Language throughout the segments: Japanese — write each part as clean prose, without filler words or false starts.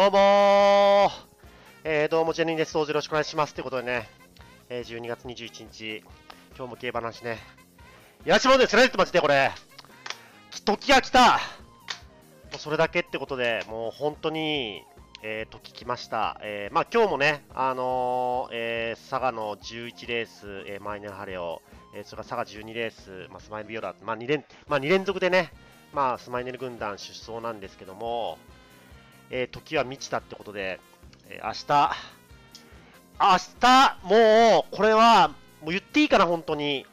どうもー、どうもジェニーです。どうぞよろしくお願いします。ということでね、12月21日、今日も競馬話ね、やらしもんですねってマジでこれ、時が来た。もうそれだけってことで、もう本当に、時来ました。まあ今日もね、佐賀の11レース、マイネルハレオ、それから佐賀12レース、まあ、スマイルビオラ、まあ2連続でね、まあ、スマイネル軍団出走なんですけども、時は満ちたってことで、明日、もう、これは、もう言っていいかな、本当に。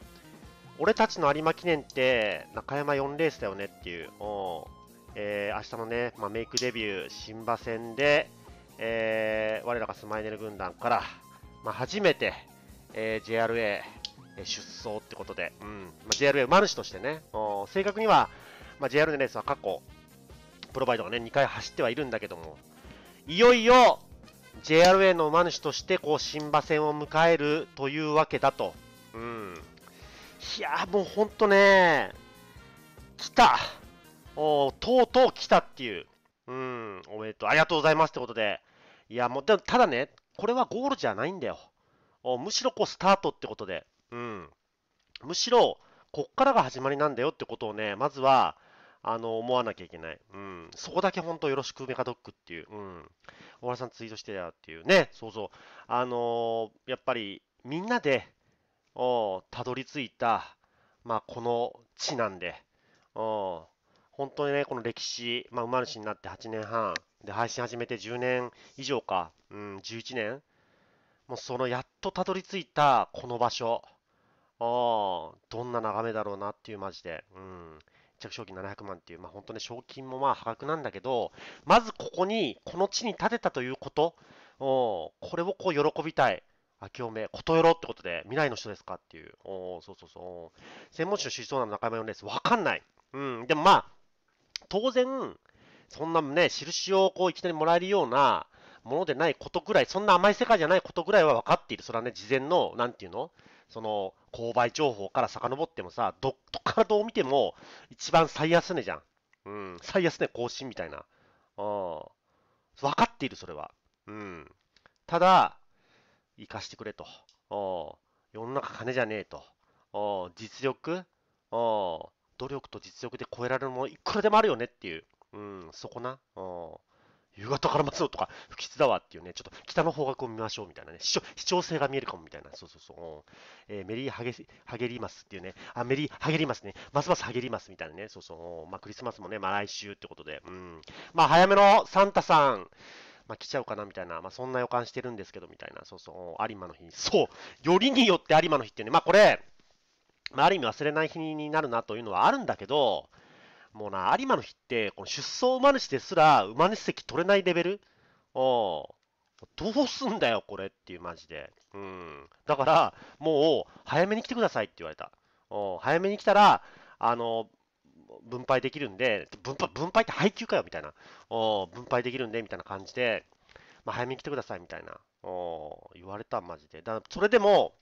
俺たちの有馬記念って、中山4レースだよねっていう。明日のね、まあ、メイクデビュー、新馬戦で、我らがスマイネル軍団から、まあ、初めて、JRA 出走ってことで、うん。まあ、JRA 馬主としてね、正確には、まあ、JRA のレースは過去、プロバイドがね、2回走ってはいるんだけども、いよいよ JRA の馬主としてこう新馬戦を迎えるというわけだと。うん、いやーもうほんとね、来た、とうとう来たっていう、うん、おめでとう、ありがとうございますってことで、いやもう、でもただね、これはゴールじゃないんだよ、むしろこうスタートってことで、うん、むしろこっからが始まりなんだよってことをね、まずは、思わなきゃいけない。うん。そこだけ本当よろしくメカドックっていう。うん。小原さんツイートしてたっていうね。そうそう。やっぱりみんなで、たどり着いた、まあ、この地なんで、本当にね、この歴史、まあ、馬主になって8年半、で、配信始めて10年以上か、うん、11年。もうそのやっとたどり着いたこの場所。どんな眺めだろうなっていうマジで。うん。着賞金700万っていう、まあ、本当ね、賞金もまあ破格なんだけど、まずここに、この地に建てたということ、これをこう喜びたい、明けおめ、ことよろってことで、未来の人ですかっていう、そうそうそう、専門誌の出走なの中山のレース、わかんない、うん、でもまあ、当然、そんなね、印をこういきなりもらえるようなものでないことぐらい、そんな甘い世界じゃないことぐらいは分かっている、それはね、事前の、なんていうの、その購買情報から遡ってもさ、どっからどう見ても一番最安値じゃん。うん、最安値更新みたいな。分かっている、それは。うん、ただ、生かしてくれと。世の中金じゃねえと。実力、努力と実力で超えられるものいくらでもあるよねっていう。うん、そこな。夕方から待つのとか不吉だわっていうね、ちょっと北の方角を見ましょうみたいなね、視聴性が見えるかもみたいな、そうそうそう、メリーハゲリマスっていうね、あ、メリーハゲリマスね、ますますハゲリマスみたいなね、そうそう、まあ、クリスマスもね、まあ、来週ってことで、うん、まあ早めのサンタさん、まあ、来ちゃうかなみたいな、まあ、そんな予感してるんですけどみたいな、そうそう、有馬の日に、そう、よりによって有馬の日っていうね、まあこれ、まあ、ある意味忘れない日になるなというのはあるんだけど、もうな、有馬の日って、この出走馬主ですら、馬主席取れないレベル、どうすんだよ、これっていう、マジで。うん。だから、もう、早めに来てくださいって言われた。早めに来たら、分配できるんで、分配って配給かよ、みたいな。分配できるんで、みたいな感じで、まあ、早めに来てください、みたいな。言われた、マジで。だから、それでも、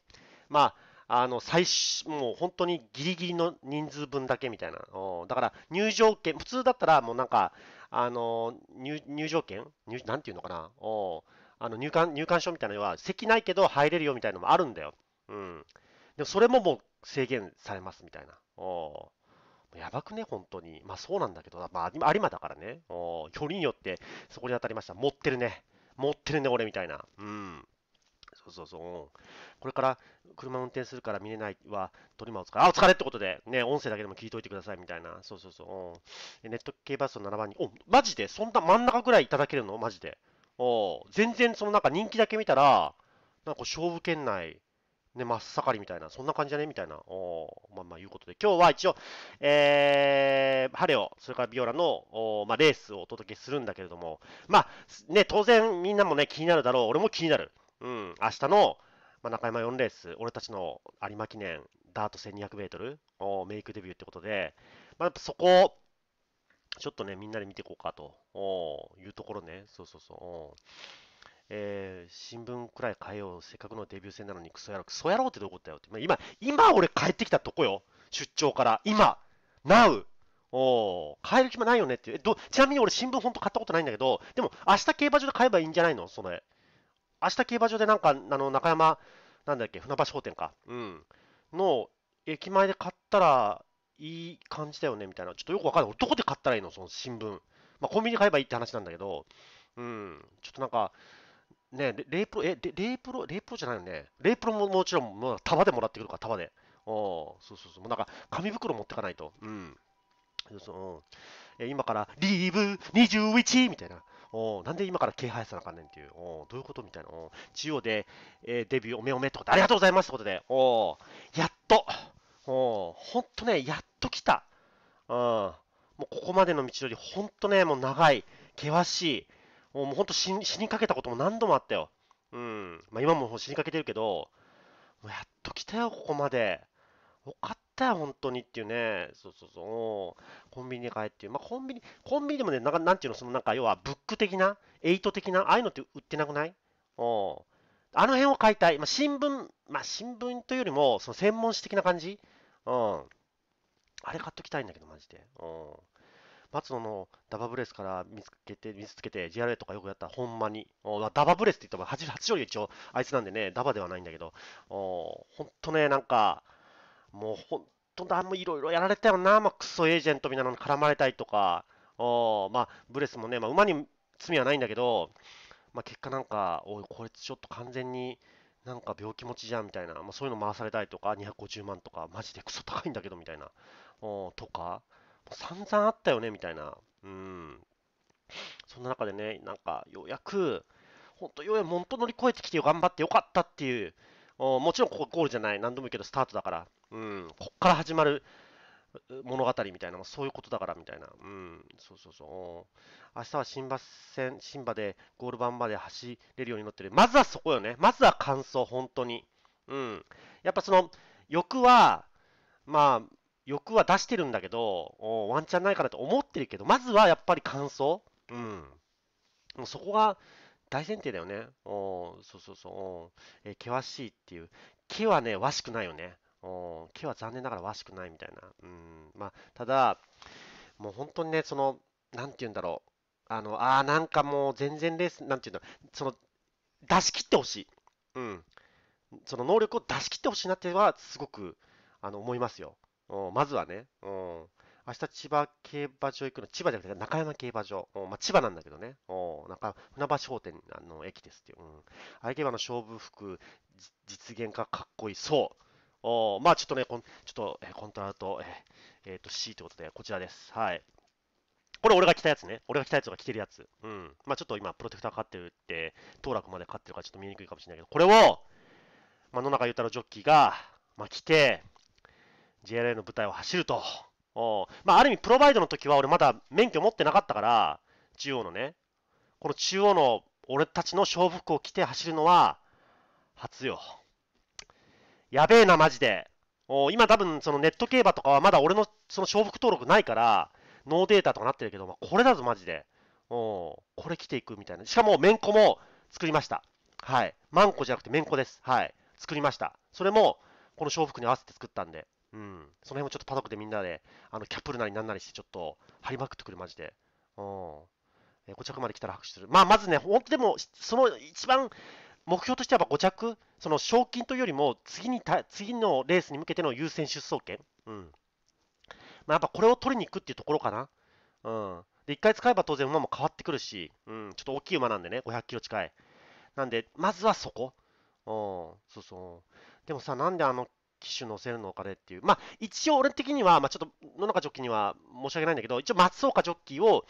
まあ、もう本当にギリギリの人数分だけみたいな。だから入場券、普通だったらもうなんか、入場券なんていうのかな。入館証みたいなのは席ないけど入れるよみたいなのもあるんだよ。うん。でもそれももう制限されますみたいな。やばくね、本当に。まあそうなんだけど、まあ、有馬だからね。よりによってそこに当たりました。持ってるね、俺みたいな。うん。そうそう。これから車運転するから見れないはトリマーを使う。あ、お疲れってことで、ね、音声だけでも聞いといてくださいみたいな。そうそうそう。ネット系バスの7番に、お、マジでそんな真ん中ぐらいいただけるのマジで。全然そのなんか人気だけ見たら、なんか勝負圏内、ね、真っ盛りみたいな、そんな感じじゃねみたいな。まあいうことで、今日は一応、ハレオ、それからビオラの、まあ、レースをお届けするんだけれども、まあ、ね、当然みんなもね、気になるだろう。俺も気になる。うん、明日の、まあ、中山4レース、俺たちの有馬記念、ダート1200メートル、メイクデビューってことで、まあ、やっぱそこを、ちょっとね、みんなで見ていこうかというところね、そうそうそう、新聞くらい変えよう、せっかくのデビュー戦なのにクソ野郎ってどういうことだよって、まあ、今俺帰ってきたとこよ、出張から、今、Now、買える暇ないよねっていう。ちなみに俺新聞ほんと買ったことないんだけど、でも明日競馬場で買えばいいんじゃないのそれ。明日競馬場でなんか、中山、なんだっけ、船橋商店か。うん。の、駅前で買ったらいい感じだよねみたいな。ちょっとよくわかんない。俺どこで買ったらいいのその新聞。まあコンビニで買えばいいって話なんだけど、うん。ちょっとなんか、ね、レイプロじゃないよね。レイプロももちろん、束でもらってくるから、束で。そうそうそう。もうなんか、紙袋持ってかないと。うん。今からリーブ21みたいな。なんで今から気配さなあかんねんっていう。どういうことみたいな。中央で、デビューおめおめってことでありがとうございますってことで。やっと。ほんとね、やっと来た。もうここまでの道のり、ほんとね、もう長い、険しい。もうほんと死にかけたことも何度もあったよ。うん。まあ今も死にかけてるけど、もうやっと来たよ、ここまで。よかったよ、本当にっていうね。そうそうそう。コンビニで買えっていう。まあ、コンビニでもね、なんていうの、そのなんか、要は、ブック的な、8的な、ああいうのって売ってなくない？あの辺を買いたい。まあ、新聞というよりも、その専門誌的な感じ。あれ買っときたいんだけど、マジで。松野のダバブレスから見つけて、JRA とかよくやった、ほんまに。ダバブレスって言ったら、初勝利一応、あいつなんでね、ダバではないんだけど、ほんとね、なんか、もうほんとだ、もういろいろやられたよな、まあ、クソエージェントみたいなのに絡まれたりとか、まあ、ブレスもね、まあ、馬に罪はないんだけど、まあ、結果なんか、おい、こいつちょっと完全になんか病気持ちじゃんみたいな、まあ、そういうの回されたりとか、250万とか、マジでクソ高いんだけどみたいな、とか、散々あったよねみたいな、うん、そんな中でね、なんか、ようやく、ほんと、ようやくもんと乗り越えてきて頑張ってよかったっていう。もちろんここゴールじゃない、何度も言うけどスタートだから、うん、こっから始まる物語みたいな、そういうことだからみたいな、うん、そうそうそう、明日は新馬でゴール板まで走れるように乗ってる、まずはそこよね、まずは完走、本当に、うん、やっぱその欲は出してるんだけど、ワンチャンないかなと思ってるけど、まずはやっぱり完走、うん、もうそこが、大前提だよね。そうそうそう。険しいっていう。険はね、わしくないよね。険は残念ながらわしくないみたいな。まあ、ただ、もう本当にね、その、なんて言うんだろう。なんかもう全然レース、なんて言うんだろう。その、出し切ってほしい。うん。その能力を出し切ってほしいなっては、すごく、思いますよ。まずはね。明日千葉競馬場行くの、千葉じゃなくて中山競馬場。まあ、千葉なんだけどね。なんか船橋商店の駅ですっていう。相競馬の勝負服、実現化かっこいい。そう。まあちょっとね、コントラト、C ってことで、こちらです。はい。これ俺が着たやつね。俺が着たやつが着てるやつ。まあちょっと今、プロテクターかかってるって、当落までかかってるからちょっと見えにくいかもしれないけど、これを、まあ、野中裕太郎ジョッキーが、まあ、着て、JRA の舞台を走ると。まあ、ある意味、プロバイドの時は俺まだ免許持ってなかったから、中央のね、この中央の俺たちの勝負服を着て走るのは、初よ。やべえな、マジで。今多分、そのネット競馬とかはまだ俺のその勝負服登録ないから、ノーデータとかなってるけど、まあ、これだぞ、マジで。これ着ていくみたいな。しかも、めんこも作りました。はい。マンコじゃなくてめんこです。はい。作りました。それも、この勝負服に合わせて作ったんで。その辺もちょっとパドックでみんなで、キャップルなりなんなりして、ちょっと張りまくってくる、マジで。5着まで来たら拍手する。まあ、まずね、本当でも、その一番目標としては5着、その賞金というよりも次のレースに向けての優先出走権。まあ、やっぱこれを取りに行くっていうところかな。で、1回使えば当然馬も変わってくるし、ちょっと大きい馬なんでね、500キロ近い。なんで、まずはそこ。そうそう。でもさ、なんで機種乗せるのかねっていう。まあ、一応俺的には、まあ、ちょっと野中ジョッキーには申し訳ないんだけど、一応松岡ジョッキーを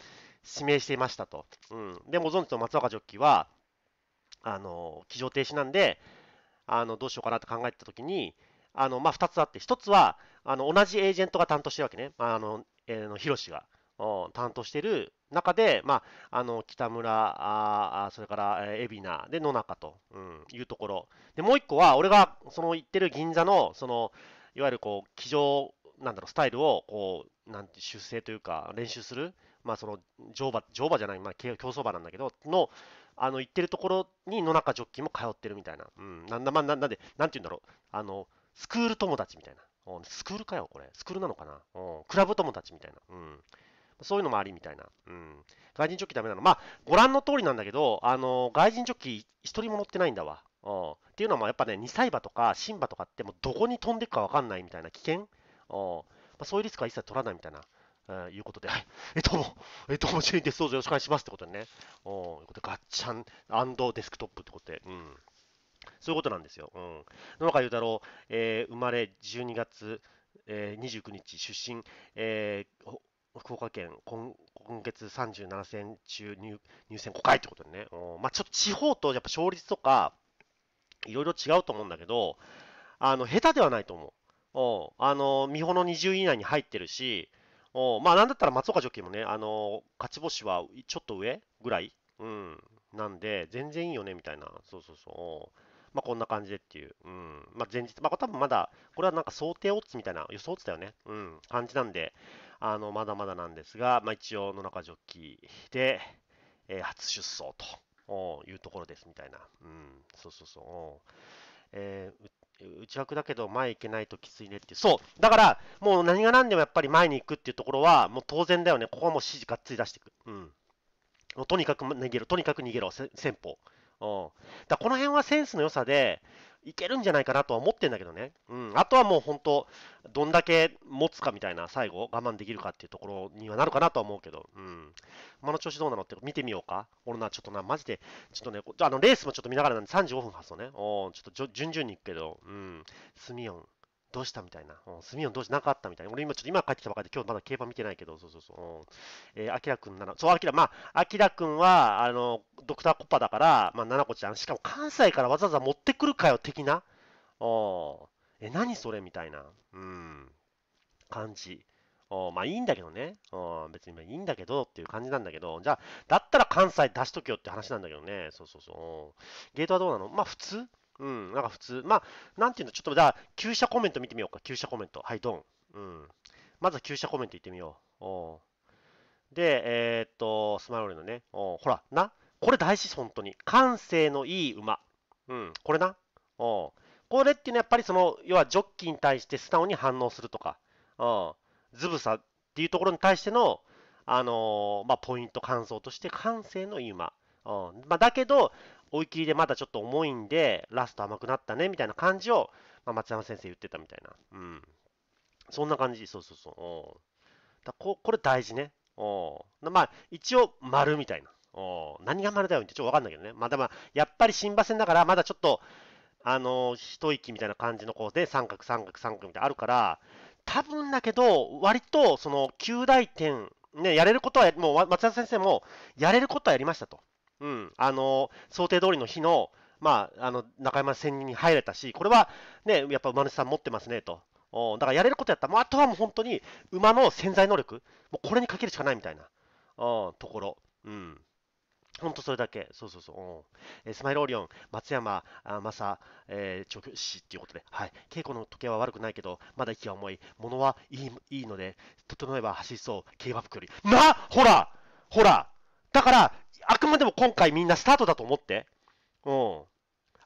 指名していましたと。で、ご存知の松岡ジョッキーは、騎乗停止なんで、どうしようかなって考えてたときに、まあ、2つあって、1つは、同じエージェントが担当してるわけね。ヒロシが担当してる中で、まあ、北村、それから、海老名で野中と、いうところ。で、もう一個は、俺が、その、行ってる銀座の、その、いわゆる、こう、騎乗、なんだろう、スタイルを、こう、出世というか、練習する、まあ、その、乗馬じゃない、まあ、競走馬なんだけど、の、行ってるところに、野中ジョッキーも通ってるみたいな。なんで、なんて言うんだろう、スクール友達みたいな。スクールかよ、これ。スクールなのかな、クラブ友達みたいな。そういうのもありみたいな。外人ジョッキダメなの。まあ、ご覧の通りなんだけど、外人ジョッキ一人も乗ってないんだわ。っていうのもやっぱね、2歳馬とか新馬とかってもうどこに飛んでいくかわかんないみたいな危険。そういうリスクは一切取らないみたいな。いうことで、はい。どうも、ジェインです。どうぞよろしくお願いしますってことでね。ガッチャン&デスクトップってことで。そういうことなんですよ。野中裕太郎、生まれ12月、29日、出身、福岡県、今月37戦中入選5回ってことでね。まあ、ちょっと地方とやっぱ勝率とか、いろいろ違うと思うんだけど、下手ではないと思う。美穂の20位以内に入ってるし、まあなんだったら松岡ジョッキーもね、勝ち星はちょっと上ぐらい、なんで、全然いいよねみたいな、まあこんな感じでっていう、まあ前日、まあ多分まだ、これはなんか想定オッズみたいな、予想オッズだよね、感じなんで、まだまだなんですが、まあ一応、野中ジョッキーで、初出走というところですみたいな、内枠だけど前行けないときついねっていう。そう。だから、もう何が何でもやっぱり前に行くっていうところは、もう当然だよね。ここはもう指示がっつり出していく。もうとにかく逃げろ、戦法。だこの辺はセンスの良さで、いけるんじゃないかなとは思ってんだけどね。あとはもう本当、どんだけ持つかみたいな、最後、我慢できるかっていうところにはなるかなとは思うけど、馬の調子どうなのって見てみようか。俺な、ちょっとな、マジで、ちょっとね、レースもちょっと見ながらなんで、35分発送ね。ちょっと順々にいくけど、スミヨン、どうしたみたいな。スミヨン、どうしたなかったみたいな。俺今、ちょっと今帰ってきたばかりで、今日まだ競馬見てないけど、アキラくんなら、アキラくんは、ドクターコパだから、まあ、ナナコちゃん、しかも関西からわざわざ持ってくるかよ、的な。何それみたいな、感じ。まあいいんだけどね。別にいいんだけどっていう感じなんだけど、じゃあ、だったら関西出しとけよって話なんだけどね。ゲートはどうなの？まあ普通？なんか普通。まあ、なんていうの、ちょっとじゃあ、旧車コメント見てみようか。旧車コメント。はい、ドン。まずは旧車コメントいってみよう。で、スマイルオーレのね。ほら、な。これ大事、本当に。感性のいい馬。これな。これっていうのはやっぱりその、要はジョッキーに対して素直に反応するとか、ずぶさっていうところに対しての、まあ、ポイント、感想として感性のいい馬。まあ、だけど、追い切りでまだちょっと重いんで、ラスト甘くなったねみたいな感じを、まあ、松山先生言ってたみたいな。そんな感じ、これ大事ね。まあ、一応、丸みたいな。何が丸だよってちょっとわかんないけどね。まあ、でも、やっぱり新馬戦だから、まだちょっと、一息みたいな感じのこうで、三角、三角、三角みたいなあるから、多分だけど、割と、その、9大点、ね、やれることは、もう、松田先生も、やれることはやりましたと。想定通りの日の、まあ、中山戦に入れたし、これは、ね、やっぱ馬主さん持ってますね、と。だから、やれることやった。もう、あとはもう本当に、馬の潜在能力、もうこれにかけるしかないみたいな、ところ。ほんとそれだけ。スマイルオリオン、松山正調教師っていうことで、はい。稽古の時計は悪くないけど、まだ息は重い。物はいいので、整えば走りそう。競馬服より。なほらだから、あくまでも今回みんなスタートだと思って。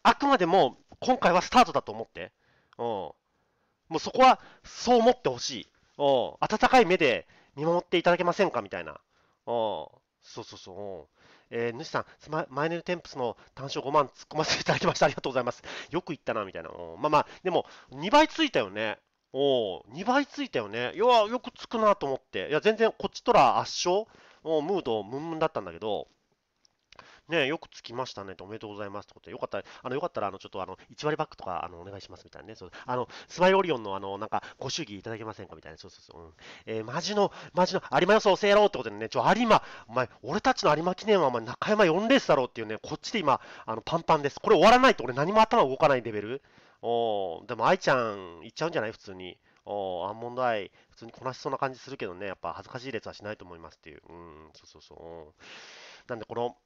あくまでも今回はスタートだと思って。もうそこはそう思ってほしい。温かい目で見守っていただけませんかみたいな。主さん、マイネルテンプスの単勝5万突っ込ませていただきました。ありがとうございます。よく言ったな、みたいな。でも、2倍ついたよね。2倍ついたよね。よくつくなと思って。いや、全然、こっちとら圧勝、ムード、ムンムンだったんだけど、ね、よくつきましたね。おめでとうございます。ってことで、よかったら、ちょっと、1割バックとか、お願いします、みたいなね。スマイルオリオンの、なんか、ご祝儀いただけませんかみたいな。マジの、有馬予想せやろうってことでね、有馬、お前、俺たちの有馬記念は、お前、中山4レースだろうっていうね、こっちで今、パンパンです。これ終わらないと、俺何も頭動かないレベル。でも、愛ちゃん、いっちゃうんじゃない普通に。アーモンドアイ、普通にこなしそうな感じするけどね、やっぱ、恥ずかしい列はしないと思いますっていう。なんで、この、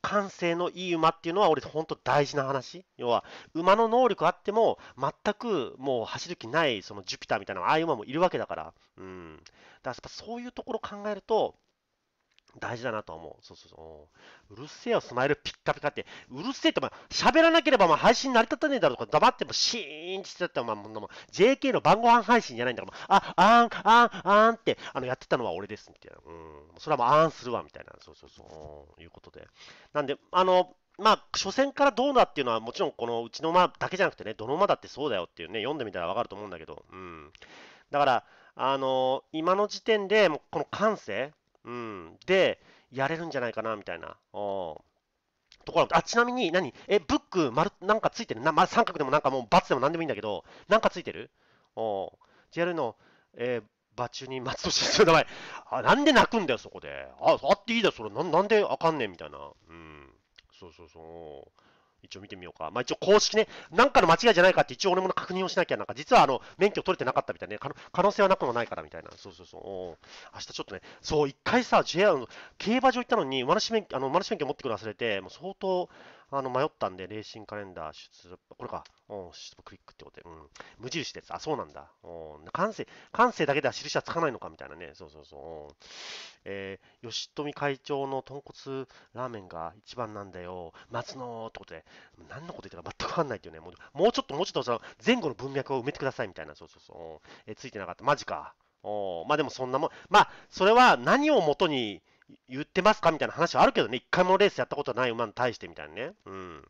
感性のいい馬っていうのは、俺、本当大事な話。要は、馬の能力あっても、全くもう走る気ない、そのジュピターみたいな、ああいう馬もいるわけだから。だから、そういうところ考えると、大事だなと思う。そうそうそう。うるせえよ、スマイルピッカピカって。うるせえって、お前、喋らなければお前配信成り立たねえだろうとか、黙ってもシーンしてたって、お前、JK の晩ご飯配信じゃないんだから、あーんって、やってたのは俺です、みたいな。うん。それはもう、あーんするわ、みたいな。そうそうそう。いうことで。なんで、まあ、初戦からどうだっていうのは、もちろん、このうちの馬だけじゃなくてね、どの馬だってそうだよっていうね、読んでみたらわかると思うんだけど、うん。だから、今の時点で、もうこの感性、うん、で、やれるんじゃないかな、みたいな。ところあ、ちなみに何、ブック、丸、なんかついてるな、まあ、三角でもなんかもう、バツでもなんでもいいんだけど、なんかついてるJRA の、馬中に松戸市の名前。あ、なんで泣くんだよ、そこで。あっていいだ、それ。なんであかんねん、みたいな。うん。そうそうそう。一応見てみようか。まあ一応公式ね、なんかの間違いじゃないかって一応俺も確認をしなきゃ、なんか実は免許取れてなかったみたいな、ね、可能性はなくもないからみたいな。そうそうそう。明日ちょっとね、そう、一回さ、JR の競馬場行ったのに、馬主免許持ってくるの忘れて、もう相当迷ったんで、レーシングカレンダー出、これか、クリックってことで、うん、無印です。あ、そうなんだ。感性だけでは印はつかないのかみたいなね。そうそうそう。吉富会長の豚骨ラーメンが一番なんだよ。松野ってことで、何のこと言ってるか全くわかんないっていうね。もうちょっとその前後の文脈を埋めてくださいみたいな。そうそうそう。ついてなかった。マジか。まあでもそんなもん。まあ、それは何をもとに言ってますかみたいな話はあるけどね。一回もレースやったことない馬に対してみたいなね。うん。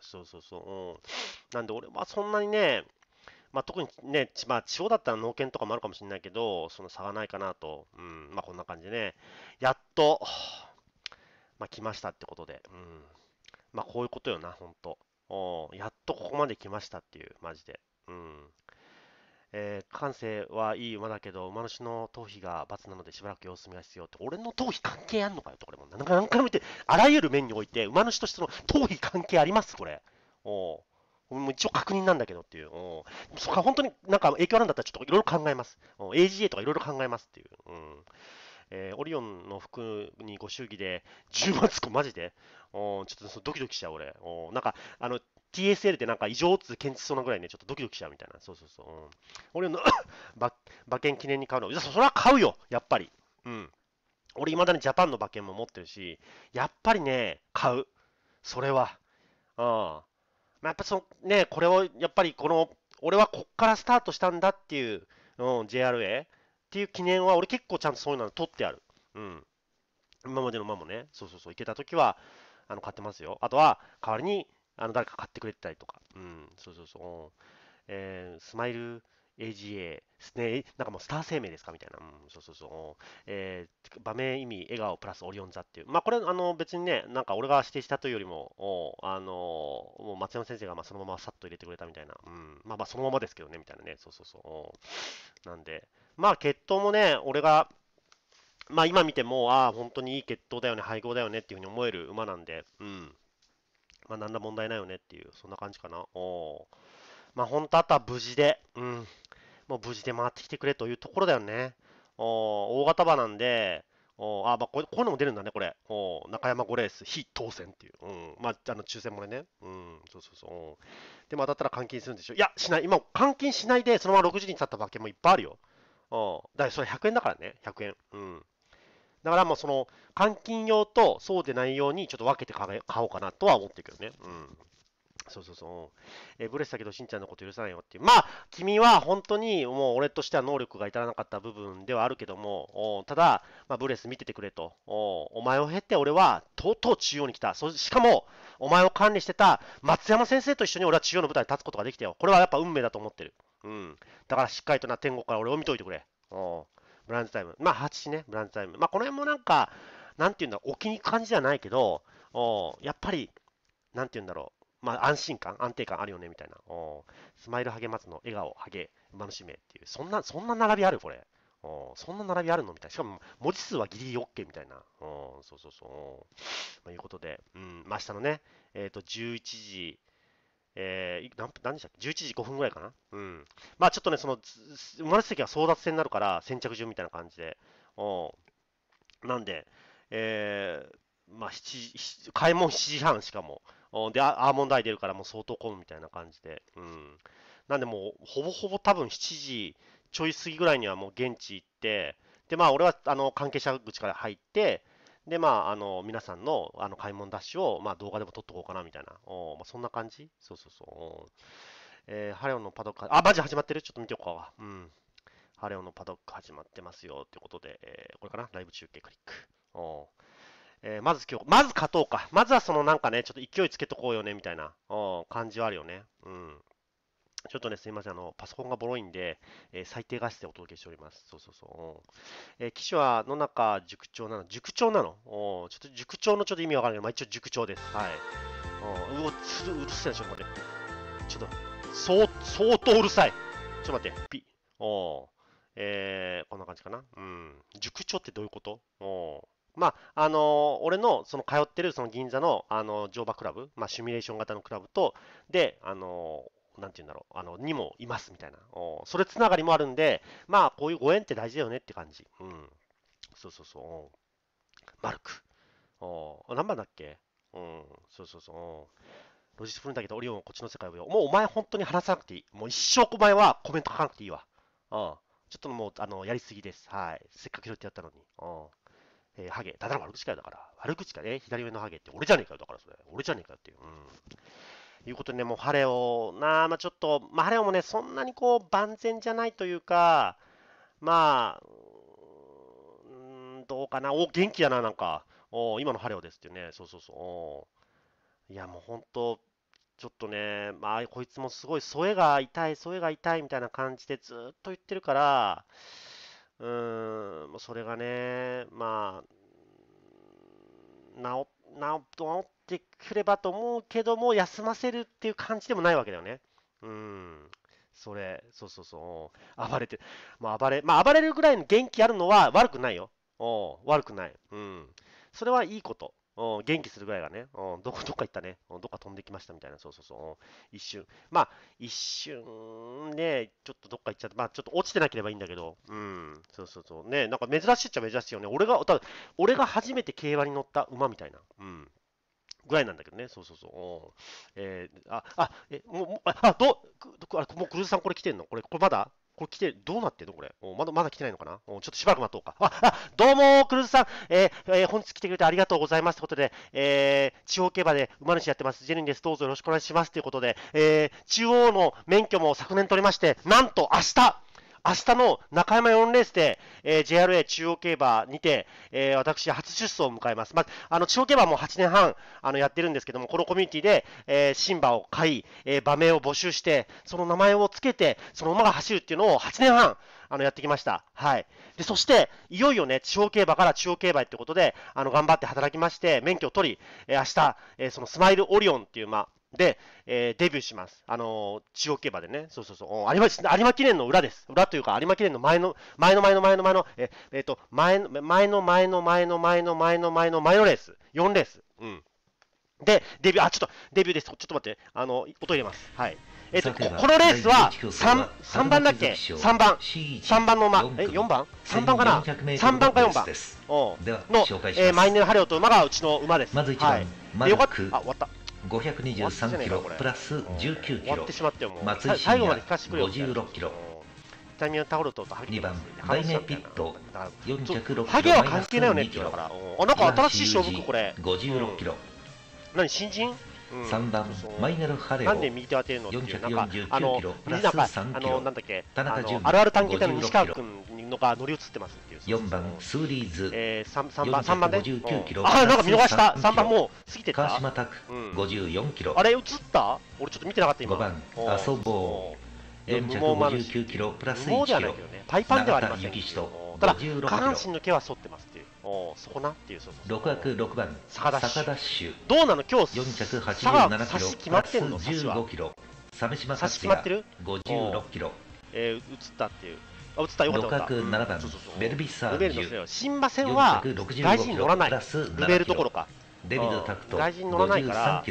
そうそうそう。なんで俺はそんなにね、まあ、特にね、まあ、地方だったら農研とかもあるかもしれないけど、その差がないかなと。うん。まあ、こんな感じでね。やっと、まあ、来ましたってことで。うん。まあ、こういうことよな、ほんと。やっとここまで来ましたっていう、マジで。うん。感性はいい馬だけど、馬主の頭皮が×なのでしばらく様子見が必要って、俺の頭皮関係あんのかよって、これも。なんか何回も見て、あらゆる面において、馬主としての頭皮関係ありますこれ。もう一応確認なんだけどっていう。そっか、本当になんか影響あるんだったらちょっといろいろ考えます。AGA とかいろいろ考えますっていう。オリオンの服にご祝儀で10万つく、マジでちょっとドキドキしちゃう、俺。なんか、TSL でなんか異常って検知そうなぐらいね、ちょっとドキドキしちゃうみたいな。そうそうそう。オリオンの馬券記念に買うの。いや、それは買うよ、やっぱり。うん。俺、未だにジャパンの馬券も持ってるし、やっぱりね、買う。それは。まあ、やっぱね、これを、やっぱり俺はこっからスタートしたんだっていう、JRA。っていう記念は、俺結構ちゃんとそういうの取ってある。うん。今までの馬もね、そうそうそう、行けたときは、買ってますよ。あとは、代わりに、誰か買ってくれてたりとか。うん、そうそうそう。スマイル AGA、なんかもうスター生命ですかみたいな。うん、そうそうそう。場面意味、笑顔プラスオリオン座っていう。まあ、これ、別にね、なんか俺が指定したというよりも、もう松山先生がまあそのままさっと入れてくれたみたいな。うん、まあまあ、そのままですけどね、みたいなね。そうそうそう。なんで、まあ、血統もね、俺が、まあ、今見ても、ああ、本当にいい血統だよね、配合だよねっていうふうに思える馬なんで、うん。まあ、なんら問題ないよねっていう、そんな感じかな。まあ、本当、あとは無事で、うん。もう無事で回ってきてくれというところだよね。大型馬なんで、まあ、こういうのも出るんだね、これ。中山5レース、非当選っていう。うん。まあ、抽選もね。うん。そうそうそう。でも当たったら換金するんでしょ。いや、しない。今、換金しないで、そのまま60人去った馬券もいっぱいあるよ。だからそれ100円だからね、100円。うん。だからもうその、換金用とそうでない用にちょっと分けて買おうかなとは思ってるけどね。うん。そうそうそう。ブレスだけど、しんちゃんのこと許さないよっていう。まあ、君は本当にもう俺としては能力が至らなかった部分ではあるけども、ただ、まあ、ブレス見ててくれと。お前を経て俺はとうとう中央に来た。しかも、お前を管理してた松山先生と一緒に俺は中央の舞台に立つことができたよ。これはやっぱ運命だと思ってる。うん、だからしっかりとな天国から俺を見といてくれ。ブランチタイム。まあ、8時ね、ブランチタイム。まあ、この辺もなんか、なんていうんだろう、置きに行く感じじゃないけど、やっぱり、なんていうんだろう、まあ、安心感、安定感あるよね、みたいな。スマイル励ますの、笑顔、馬の使命っていう、そんな並びある、これ。そんな並びあるのみたいな。しかも、文字数はギリギリ OK みたいな。そうそうそう。まあ、いうことで、うん、明日のね、11時、何でしたっけ ?11 時5分ぐらいかなうん。まあちょっとね、その、馬主席は争奪戦になるから、先着順みたいな感じで。なんで、まあ開門7時半しかも。で、アーモンドアイ出るからもう相当混むみたいな感じで。うん。なんでもう、ほぼほぼ多分7時ちょい過ぎぐらいにはもう現地行って、で、まあ俺は関係者口から入って、で、まあ、皆さんの、買い物ダッシュを、まあ、動画でも撮っとこうかな、みたいな。まあ、そんな感じ。そうそうそう。ハレオのパドック、あ、マジ始まってる？ちょっと見ておこうか。うん。ハレオのパドック始まってますよ。ということで、これかな？ライブ中継クリック。まず今日、まず勝とうか。まずはそのなんかね、ちょっと勢いつけとこうよね、みたいな感じはあるよね。うん。ちょっとね、すいません。パソコンがボロいんで、最低画質でお届けしております。そうそうそう。機種は野中塾長なの。塾長なの？ちょっと塾長のちょっと意味わからないけど、まあ、一応塾長です。はい。うるせえな、ちょっと待って。ちょっと、相当うるさい。ちょっと待って。こんな感じかな。うん。塾長ってどういうこと？まあ、俺の、その通ってる、その銀座の、乗馬クラブ、まあ、シミュレーション型のクラブと、で、なんて言うんだろう、にもいますみたいな。それつながりもあるんで、まあ、こういうご縁って大事だよねって感じ。うん。そうそうそう。マルク。何番だっけ？うん。そうそうそう。ロジスプリンだけど、オリオンはこっちの世界をよ。もうお前本当に話さなくていい。もう一生お前はコメント書かなくていいわ。うん。ちょっともう、やりすぎです。はい。せっかく拾ってやったのに。うん。ハゲ。ただの悪口かよ、だから。悪口かね。左上のハゲって俺じゃねえかよ、だからそれ。俺じゃねえかよっていう。うん。いうことでね、もうハレオなあ、まあちょっと、まあハレオもね、そんなにこう、万全じゃないというか、まあ、どうかな。お、元気だな、なんか。お、今のハレオですっていうね。そうそうそう。いや、もう本当ちょっとね、まあ、こいつもすごい、添えが痛いみたいな感じでずっと言ってるから、それがね、まあ、治ってくればと思うけども、休ませるっていう感じでもないわけだよね。それ、そうそうそう、暴れてる。まあ、暴れるぐらいの元気あるのは悪くないよ。悪くない。それはいいこと。元気するぐらいがね、どっか行ったね、どっか飛んできましたみたいな、そうそうそう、一瞬、まあ、一瞬ね、ちょっとどっか行っちゃって、まあ、ちょっと落ちてなければいいんだけど、そうそうそう、ね、なんか珍しいっちゃ珍しいよね、俺が初めて競馬に乗った馬みたいな、ぐらいなんだけどね、そうそうそう、もうクルーズさん、これ来てんの？これまだ？これ来て、どうなってんのこれ。まだ来てないのかな？ちょっとしばらく待とうか。どうも、クルーズさん。本日来てくれてありがとうございます。ということで、地方競馬で馬主やってます。ジェリンです。どうぞよろしくお願いします。ということで、中央の免許も昨年取りまして、なんと明日の中山4レースで、JRA 中央競馬にて、私、初出走を迎えます。まあ、中央競馬も8年半やってるんですけども、このコミュニティで、新馬を買い、馬名を募集して、その名前をつけて、その馬が走るっていうのを8年半やってきました。はい。で、そして、いよいよね、地方競馬から中央競馬へってことで、頑張って働きまして、免許を取り、明日、そのスマイルオリオンっていう馬、で、デビューします。中央競馬でね、そうそうそう、有馬記念の裏です。裏というか、有馬記念の前のレース、4レース。で、デビュー、デビューです。ちょっと待って、音入れます。はい。このレースは、3番だっけ？ 3 番。3番の馬、4番？ 3 番かな？ 3 番か4番。の、マイネルハレオと馬がうちの馬です。はい。よかった。終わった。523キロプラス19キロ、松井信也56キロ、2番ダイネピット406キロ、ハゲは関係ないよねって言うから、なんか新しい勝負これ56キロ、何新人？3番マイネルハレオ449キロプラス3キロ、なんだっけあるある探検隊の西川君のが乗り移ってますっていう。4番スーリーズ3番で59キロ、なんか見逃した。3番もう過ぎてた。川島拓54キロ、あれ移った？俺ちょっと見てなかった今。5番アソボー459キロプラス1キロ、パイパンではありません。ただ下半身の毛は剃ってますっていう。そこなっていう。6枠6番坂ダッシュ、どうなの今日？487キロ決まってんの？15キロ、鮫島達也56キロ、映ったっていう。映ったよかった。6枠7番ベルビサージュ、新馬戦は大事に乗らない。ルベルどころかデビッドタクト大事に乗らないから、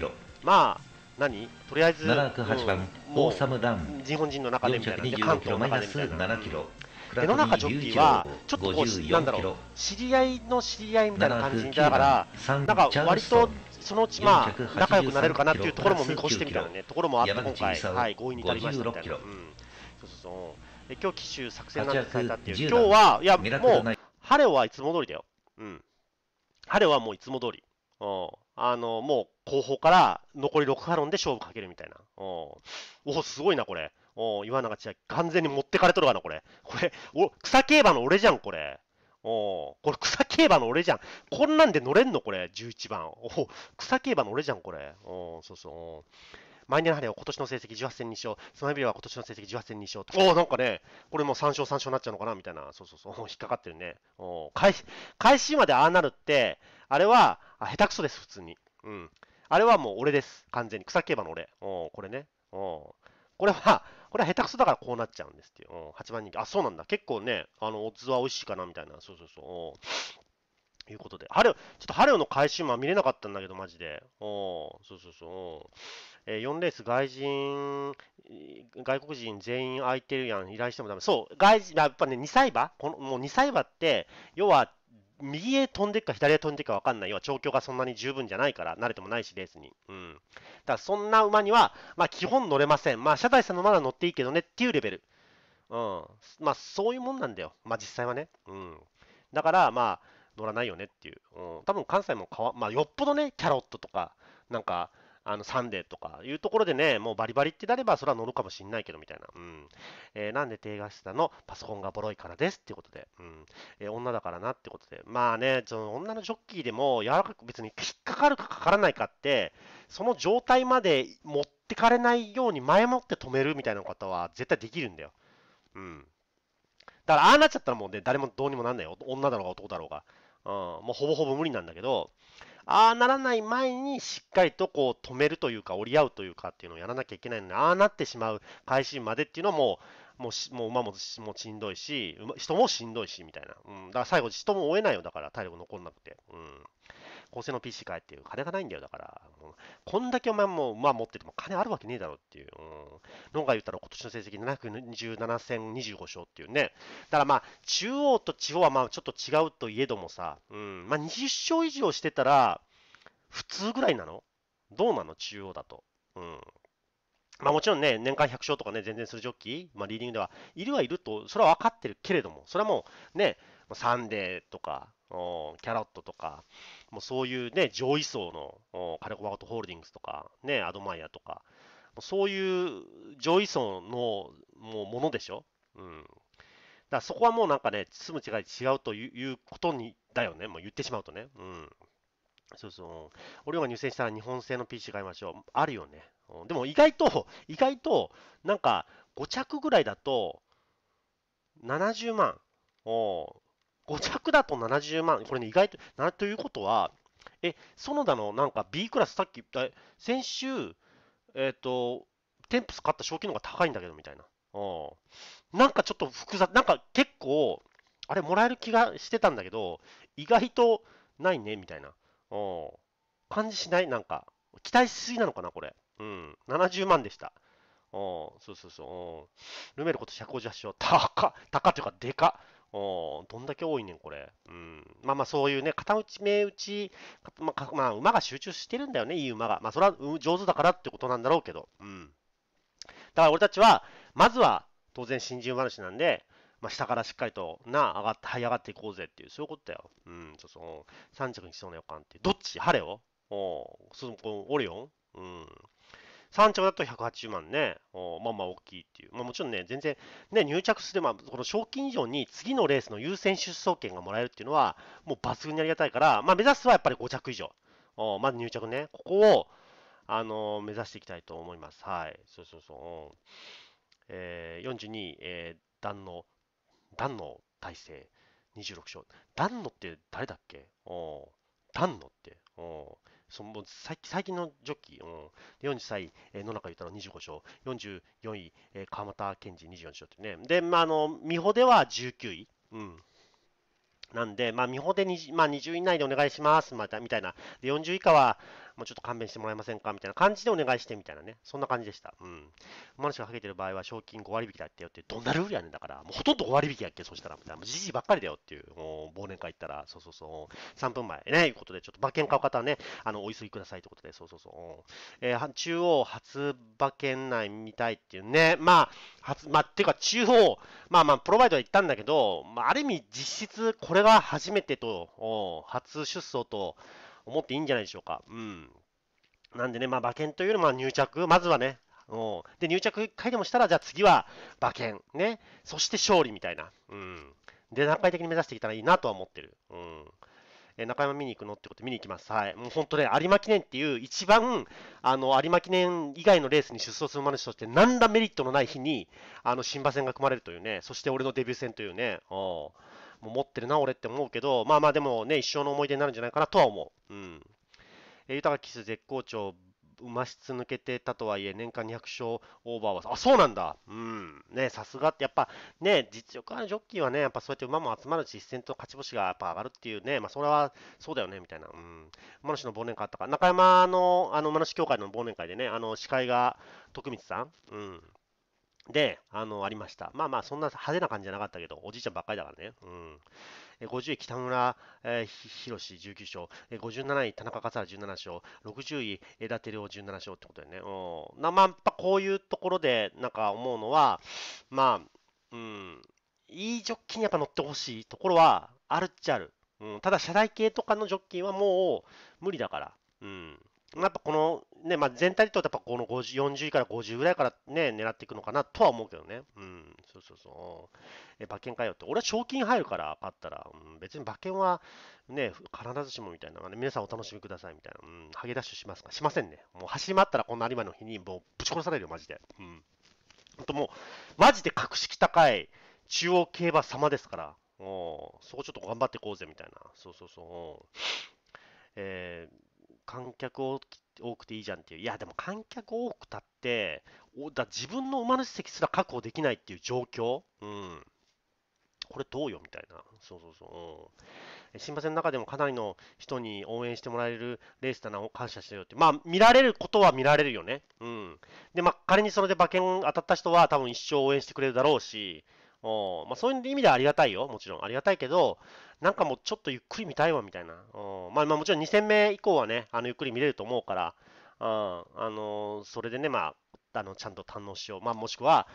まあ何とりあえず7枠8番オーサムダン、日本人の中でみたいな関東の中でみたいな。世の中ジョッキーは、ちょっとこう、なんだろう、知り合いの知り合いみたいな感じだから、なんか割とそのうち、まあ、仲良くなれるかなっていうところも見越してみたいなね、ところもあって、今回、はい、合意に至りましたみたいな。そうそうそう。で、今日、機種作戦なんてされたっていう。今日は、いや、もう、ハレオはいつも通りだよ。彼はもういつも通り、もう後方から残り6ハロンで勝負かけるみたいな。おお、すごいな、これ。岩永千秋、完全に持ってかれとるわな、これ。これ、草競馬の俺じゃん、これ。これ草競馬の俺じゃん。こんなんで乗れんのこれ、11番。お草競馬の俺じゃん、これ。そうそう。マイネの羽は今年の成績18戦2勝。スマイビルは今年の成績18戦2勝。なんかね、これもう3勝3勝になっちゃうのかなみたいな。そうそうそう。引っかかってるね。開始までああなるって、あれは、下手くそです、普通に。うん。あれはもう俺です。完全に。草競馬の俺。これね。これは下手くそだからこうなっちゃうんですっていう。8番人気。あ、そうなんだ。結構ね、オッズは美味しいかなみたいな。そうそうそう。いうことで。ちょっとハレオの回収は見れなかったんだけど、マジで。そうそうそう。4レース、外国人全員空いてるやん。依頼してもダメ。そう、やっぱね、2歳馬もう2歳馬って、要は、右へ飛んでいくか左へ飛んでいくか分かんない。要は調教がそんなに十分じゃないから、慣れてもないし、レースに。うん。だからそんな馬には、まあ基本乗れません。まあ、車体さんのまだ乗っていいけどねっていうレベル。まあそういうもんなんだよ。まあ実際はね。だから、まあ乗らないよねっていう。多分関西もまあよっぽどね、キャロットとか、なんか、サンデーとかいうところでね、もうバリバリってなれば、それは乗るかもしんないけどみたいな。なんで低画質なのパソコンがボロいからですっていうことで。女だからなってことで。まあね、その女のジョッキーでも、柔らかく別に引っかかるかかからないかって、その状態まで持ってかれないように前もって止めるみたいな方は絶対できるんだよ。だから、ああなっちゃったらもうね、誰もどうにもなんないよ。女だろうが男だろうが。もうほぼほぼ無理なんだけど、ああならない前にしっかりとこう止めるというか、折り合うというかっていうのをやらなきゃいけないので、ああなってしまう回収までっていうのはもう馬もしんどいし、人もしんどいしみたいな。だから最後、人も追えないよ、だから体力残んなくて。高性能 PC 買えっていう、金がないんだよ、だから。こんだけお前も馬持ってても金あるわけねえだろっていう。のが言ったら今年の成績727戦25勝っていうね。だからまあ、中央と地方はまあちょっと違うといえどもさ、まあ20勝以上してたら、普通ぐらいなの？どうなの？中央だと。まあもちろんね、年間100勝とかね、全然するジョッキー、まあリーディングではいると、それは分かってるけれども、それはもうね、サンデーとか、キャロットとか、もうそういうね、上位層のカルコバゴトホールディングスとか、ね、アドマイヤとか、そういう上位層のもうものでしょ。だからそこはもうなんかね、住む違い違うということにだよね、もう言ってしまうとね。そうそう。俺が入選したら日本製の PC 買いましょう。あるよね。でも意外と、なんか5着ぐらいだと70万。5着だと70万。これね、意外と、ということは、園田のなんか B クラス、さっき言った、先週、テンプス買った賞金の方が高いんだけど、みたいな。なんかちょっと複雑、なんか結構、あれ、もらえる気がしてたんだけど、意外とないね、みたいな。感じしない？なんか、期待しすぎなのかな、これ。70万でした。そうそうそう。ルメールこと158勝。高っていうか、でかっ。どんだけ多いねん、これ。まあまあ、そういうね、片打ち、目打ち、まあ、馬が集中してるんだよね、いい馬が。まあ、それは上手だからってことなんだろうけど。だから俺たちは、まずは、当然、新人馬主なんで、まあ、下からしっかりと、這い上がっていこうぜっていう、そういうことだよ。そうそう。3着にしそうな予感っていう。どっち？ハレオ？オリオン？3着だと180万ね。まあまあ大きいっていう。まあもちろんね、全然、ね、入着すれば、この賞金以上に次のレースの優先出走権がもらえるっていうのは、もう抜群にありがたいから、まあ目指すはやっぱり5着以上。まず入着ね。ここを、目指していきたいと思います。はい。そうそうそう。42位、壇の大勢、26勝。壇のって誰だっけ？壇のって。もう最近のジョッキー、43位、野中裕太郎25勝、44位、川又健二24勝ってね、で、まあ、美穂では19位、なんで、まあ、美穂で20位以内でお願いします、みたいな、で40位以下は、もうちょっと勘弁してもらえませんかみたいな感じでお願いしてみたいなね、そんな感じでした。うん。馬主がはけてる場合は賞金5割引きだってよって、どんなルールやねんだから、もうほとんど5割引きやっけ、そしたら、みたいな。じじいばっかりだよっていう、忘年会行ったら、そうそうそう、3分前、ね、いうことで、ちょっと馬券買う方はね、お急ぎくださいということで、そうそうそう、中央初馬券内見たいっていうね、まあ、っていうか中央、プロバイドは行ったんだけど、ある意味実質、これが初めてと、初出走と思っていいんじゃないでしょうか。うん。なんでね、馬券というよりも入着、まずはね、で、入着1回でもしたら、じゃあ次は馬券、ね、そして勝利みたいな。うん。で、段階的に目指していったらいいなとは思ってる。うん。中山見に行くのってことで見に行きます。はい。もう本当ね、有馬記念っていう一番、有馬記念以外のレースに出走する馬主として、何らメリットのない日に、新馬戦が組まれるというね、そして俺のデビュー戦というね、もう持ってるな、俺って思うけど、でもね、一生の思い出になるんじゃないかなとは思う。うん。豊かキス絶好調、馬質抜けてたとはいえ、年間200勝オーバーは、あ、そうなんだ。うん。ね、さすがって、やっぱね、実力あるジョッキーはね、やっぱそうやって馬も集まるし、一戦と勝ち星がやっぱ上がるっていうね、それはそうだよね、みたいな。うん。馬主の忘年会あったから、中山の、馬主協会の忘年会でね、司会が徳光さん。うん。で、ありました。そんな派手な感じじゃなかったけど、おじいちゃんばっかりだからね。うん。50位、北村博士19勝、57位、田中勝原17勝、60位、枝照夫17勝ってことだよね。やっぱこういうところで、なんか思うのは、いいジョッキーにやっぱ乗ってほしいところはあるっちゃある。うん、ただ、車台系とかのジョッキーはもう無理だから。うん。やっぱこのね、全体でとやっぱこの40位から50ぐらいからね、狙っていくのかなとは思うけどね。うん、そうそうそう。馬券買えよって。俺は賞金入るから、買ったら。うん、別に馬券はね、必ずしもみたいな。皆さんお楽しみくださいみたいな。うん、ハゲダッシュしますかしませんね。もう走り回ったらこんな有馬の日に、もうぶち殺されるよ、マジで。うん。ほんともう、マジで格式高い中央競馬様ですから。そこちょっと頑張っていこうぜみたいな。そうそうそう。観客多くていいじゃんっていう。いや、でも観客多くたって、自分の馬主席すら確保できないっていう状況。うん。これどうよみたいな。そうそうそう。新馬戦の中でもかなりの人に応援してもらえるレースだな、感謝してるよって。見られることは見られるよね。うん。で、仮にそれで馬券当たった人は多分一生応援してくれるだろうし、そういう意味ではありがたいよ。もちろんありがたいけど、なんかもうちょっとゆっくり見たいわみたいな。もちろん2戦目以降はね、ゆっくり見れると思うから、それでね、ちゃんと堪能しよう。もしくは、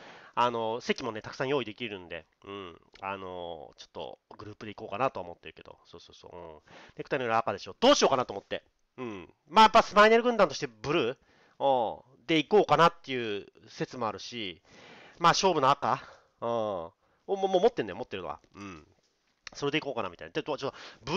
席もね、たくさん用意できるんで、うん、ちょっとグループで行こうかなとは思ってるけど、そうそうそう。うん、ネクタイの裏赤でしょ。どうしようかなと思って。うん。やっぱスマイネル軍団としてブルーで行こうかなっていう説もあるし、勝負の赤。もう持ってんだよ、持ってるのは。うん。それでいこうかな、みたいな。で、ブ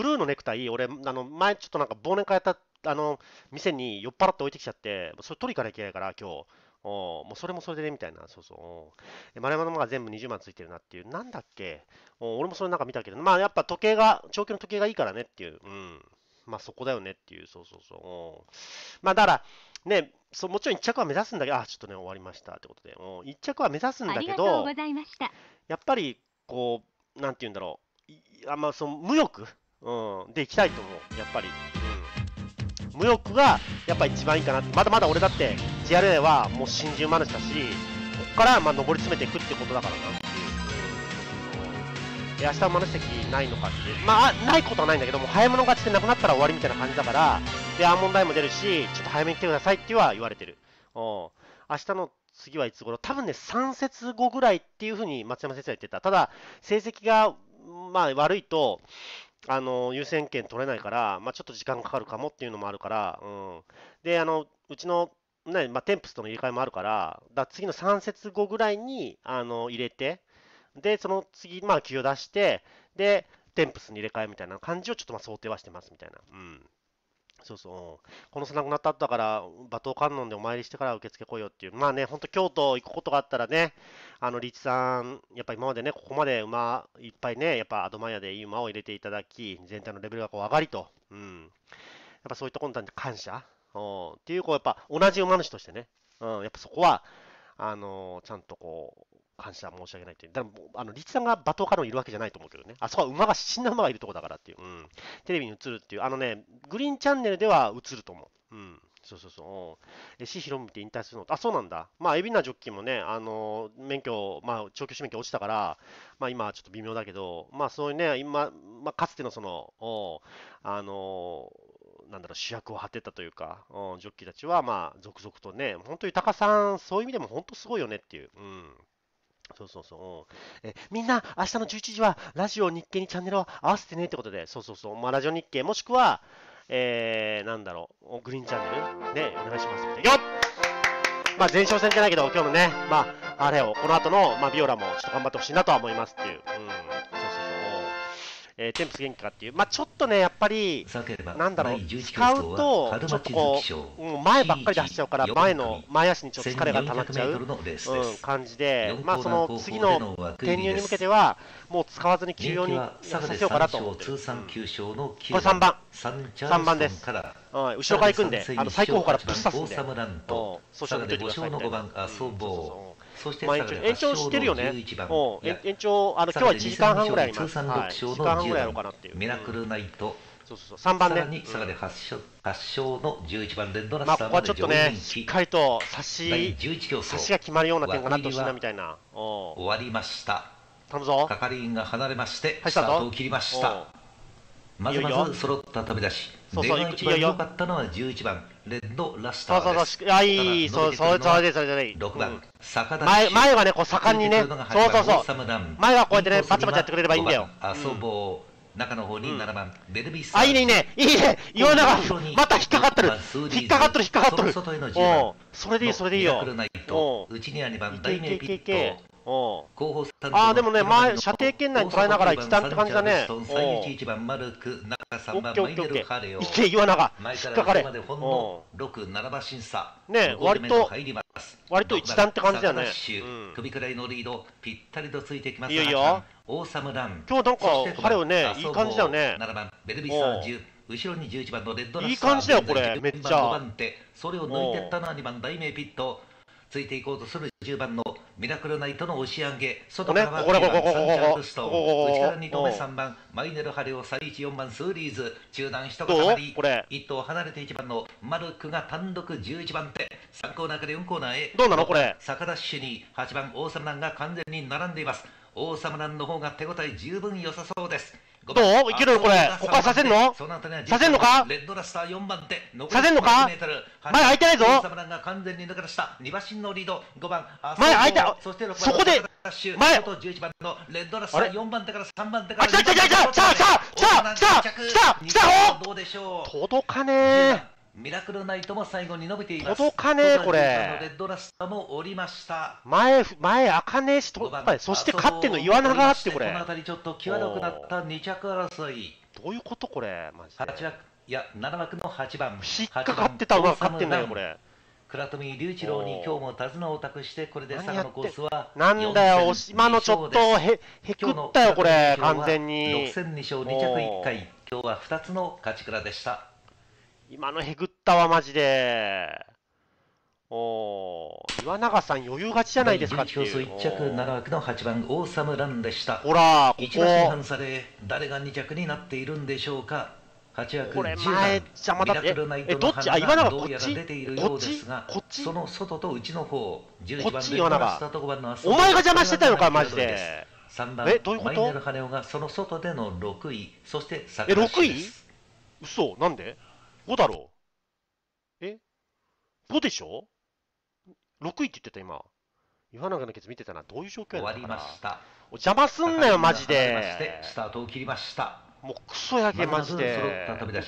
ルーのネクタイ、俺、前、ちょっとなんか、忘年会やった、店に酔っ払って置いてきちゃって、それ取りに行かなきゃいけないから、今日。もうそれもそれでね、みたいな。そうそう。丸山の馬が全部20万ついてるなっていう。なんだっけ俺もそれなんか見たけど、やっぱ時計が、長距離の時計がいいからねっていう。うん。そこだよねっていう。そうそうそう。だから、ね、もちろん1着は目指すんだけど、ちょっとね、終わりましたってことで、1着は目指すんだけど、やっぱり、こう、なんて言うんだろう、無欲、でいきたいと思う、やっぱり。うん、無欲が、やっぱ一番いいかなって、まだまだ俺だって、JRA はもう新人馬主だし、ここから上り詰めていくってことだからなっていう。明日馬主席ないのかっていう、ないことはないんだけど、もう早物勝ちでなくなったら終わりみたいな感じだから、で、アーモンドアイも出るし、ちょっと早めに来てくださいっては言われてる。明日の次はいつ頃？多分ね、3節後ぐらいっていうふうに松山先生は言ってた。ただ、成績が、悪いと、優先権取れないから、ちょっと時間かかるかもっていうのもあるから、うん。で、うちの、ね、テンプスとの入れ替えもあるから、次の3節後ぐらいに、入れて、で、その次、気を出して、で、テンプスに入れ替えみたいな感じをちょっと想定はしてますみたいな。うん。そうそう。この差なくなった後だから、馬頭観音でお参りしてから受付来いよっていう。ほんと京都行くことがあったらね、リーチさん、やっぱ今までね、ここまで馬、いっぱいね、やっぱアドマイヤでいい馬を入れていただき、全体のレベルが上がりと。うん。やっぱそういったことに感謝。っていう、やっぱ同じ馬主としてね、やっぱそこは、ちゃんとこう、感謝申し訳ないっていう。だからもう、立地さんが馬頭家のいるわけじゃないと思うけどね。あそこは馬が、死んだ馬がいるとこだからっていう。うん。テレビに映るっていう。グリーンチャンネルでは映ると思う。うん。そうそうそう。石ひろむって引退するの。あ、そうなんだ。まあ、海老名ジョッキーもね、免許、まあ、長距離免許落ちたから、まあ、今はちょっと微妙だけど、まあ、そういうね、今、まあ、かつてのその、なんだろう、主役を張ってたというか、うん、ジョッキーたちは、まあ、続々とね、本当に豊さん、そういう意味でも本当すごいよねっていう。うん。そうそうそう。みんな、明日の11時は、ラジオ日経にチャンネルを合わせてねってことで、そうそうそう。まあ、ラジオ日経、もしくは、なんだろう、グリーンチャンネルで、ね、お願いしますみたいな。よっまあ、前哨戦じゃないけど、今日のね、まあ、あれを、この後の、まあ、ビオラも、ちょっと頑張ってほしいなとは思いますっていう。うん。そうそうそう。テンプス元気かっていう。まあ、ちょっとね、やっぱり、なんだろう、使うと、ちょっとこう、うん、前ばっかりで走っちゃうから、前足にちょっと疲れが溜まっちゃう、うん、感じで、まあ、その、次の転入に向けては、もう使わずに休養にさせようかなと思ってる。これ3番。3番です。後ろから行くんで、最高峰からぶっ刺すんで。そうしたら見てくださいね。まあ延長してるよね。延長、今日は1時間半ぐらいあります。1時間半ぐらいやろうかなっていう。そうそうそう、3番ね。8勝の11番連動な、まあ、ここはちょっとね、しっかりと差しが決まるような点かなってほしいなみたいな。終わりました。頼むぞ。係員が離れまして、スタートを切りました。まずまず揃った飛び出し。そうそう、一番良かったのは11番、レッドラスターです。そうそうそう、いい、そうそう、それでいい、それでいい。6番、坂田。前はね、こう盛んにね、そうそうそう、前はこうやってね、バチバチやってくれればいいんだよ。遊ぼう。中の方に7番、ベルビス。あ、いいね、いいね、いいね、岩永、また引っかかってる、引っかかってる、引っかかってる。それでいい、それでいいよ。うちには2番、大名ピット。ああ、でもね、前、射程圏内に捉えながら一段って感じだね。オッケー、オッケー。いけ、岩永。引っかかれ。ね、割と一段って感じだよね。首くらいのリード、ぴったりとついてきます。いいよ。今日なんか、彼はね、いい感じだよね。後ろに11番のレッドラスター。いい感じだよ、これ。めっちゃ。それを抜いてったのは2番、大名ピット。ついていこうとする10番のミラクルナイトの押し上げ、外からは3番、マイネルハレオ、最1、4番、スーリーズ、中段一塊、1頭離れて1番のマルクが単独11番手、3コーナーから4コーナーへ、どうなのこれ、坂ダッシュに8番、オーサムランが完全に並んでいます。オーサムランの方が手応え十分良さそうです。どういけるのこれ、ここはさせんのさせんのかさせんのか、前空いてないぞ、前空いて、そこで前、あれあ、来た来た来た来た来た来た来たよ、届かねえ、ミラクルナイトも最後に伸びています。届かねえ、これ。前、あかねえし、そして勝ってんの岩永ってこれ。この辺りちょっと際どくなった2着争い。どういうことこれ、マジで。7枠の8番。引っかかってた馬が勝ってんだよ、これ。倉富隆一郎に今日も手綱を託して、これで坂のコースは。なんだよ、今のちょっとへくったよ、これ、完全に。6戦2勝、2着1回。今日は2つの勝ち倉でした。今のへぐったわ、マジで。岩永さん、余裕勝ちじゃないですかっていう。1着7枠の8番、オーサムランでした。ほら、ここ1馬身半差で、誰が2着になっているんでしょうか。8枠、これ前、邪魔だって。どっち、あ、岩永、こっち、こっち、その外と内の方、11番で岩永。お前が邪魔してたのか、マジで。3番、どういうこと？マイネルハネオがその外での6位、そして坂田氏です。6位？嘘、なんで？5だろう？5でしょ？ 6 位って言ってた今。岩永のケツ見てたな。どういう状況やったかな。邪魔すんなよ、マジで。もうクソやけ、マジで。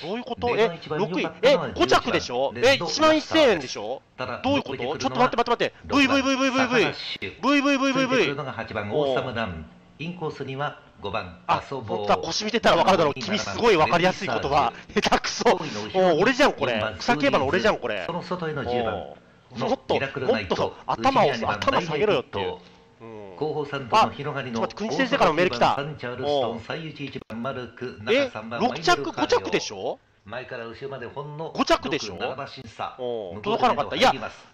どういうこと？6位。5着でしょ？1万1000円でしょ？どういうこと？ちょっと待って待って待って。VVVVVVVVVVVVVVVVVVVVVVVVVVVVVVVVVVVVVVVVVVVVVVVVVVVVVVVVVVVVVVVVVIインコースには5番、遊ぼう。腰見てたら分かるだろう、君、すごい分かりやすい言葉、下手くそ、俺じゃん、これ、草競馬の俺じゃん、これ、もっと、頭下げろよっていう。後方3頭の広がりの国先生からのメール来た。6着、5着でしょ？5着でしょ？届かなかった、いや、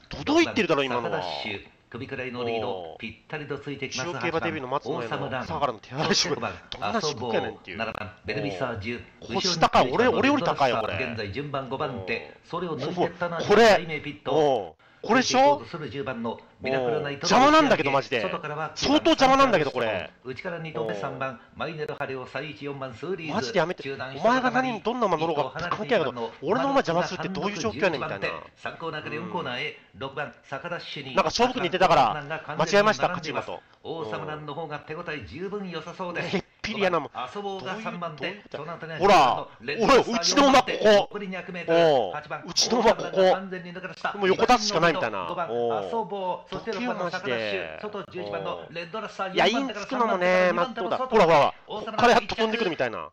届いてるだろ、今のは。飛び下りのリードぴったりとついてきます。8番王様ダン、7番ベルビサージュ、腰高い、俺より高いよこれ。現在順番5番手、それを抜いてったのは2名ピット。これでしょ、邪魔なんだけどマジで、相当邪魔なんだけどこれ。内から2投目3番マイネルハレオ3、1、4番スーリーズ。マジでやめて、お前が何どんな馬乗ろうが関係ないけど、俺の馬邪魔するってどういう状況やねんみたいな。3コーナーから4コーナーへ、6番サカダッシュに。なんか勝負に似てたから間違えました勝ち馬と。王様なんの方が手応え十分良さそうです。ピリアナも遊ぼうが3番手、ほら、うちの馬ここ、うちの馬ここ、もう横出すしかないみたいな、時計を回して、いや、インつくのもね、マットだ、ほらほら、ここからやっと飛んでくるみたいな、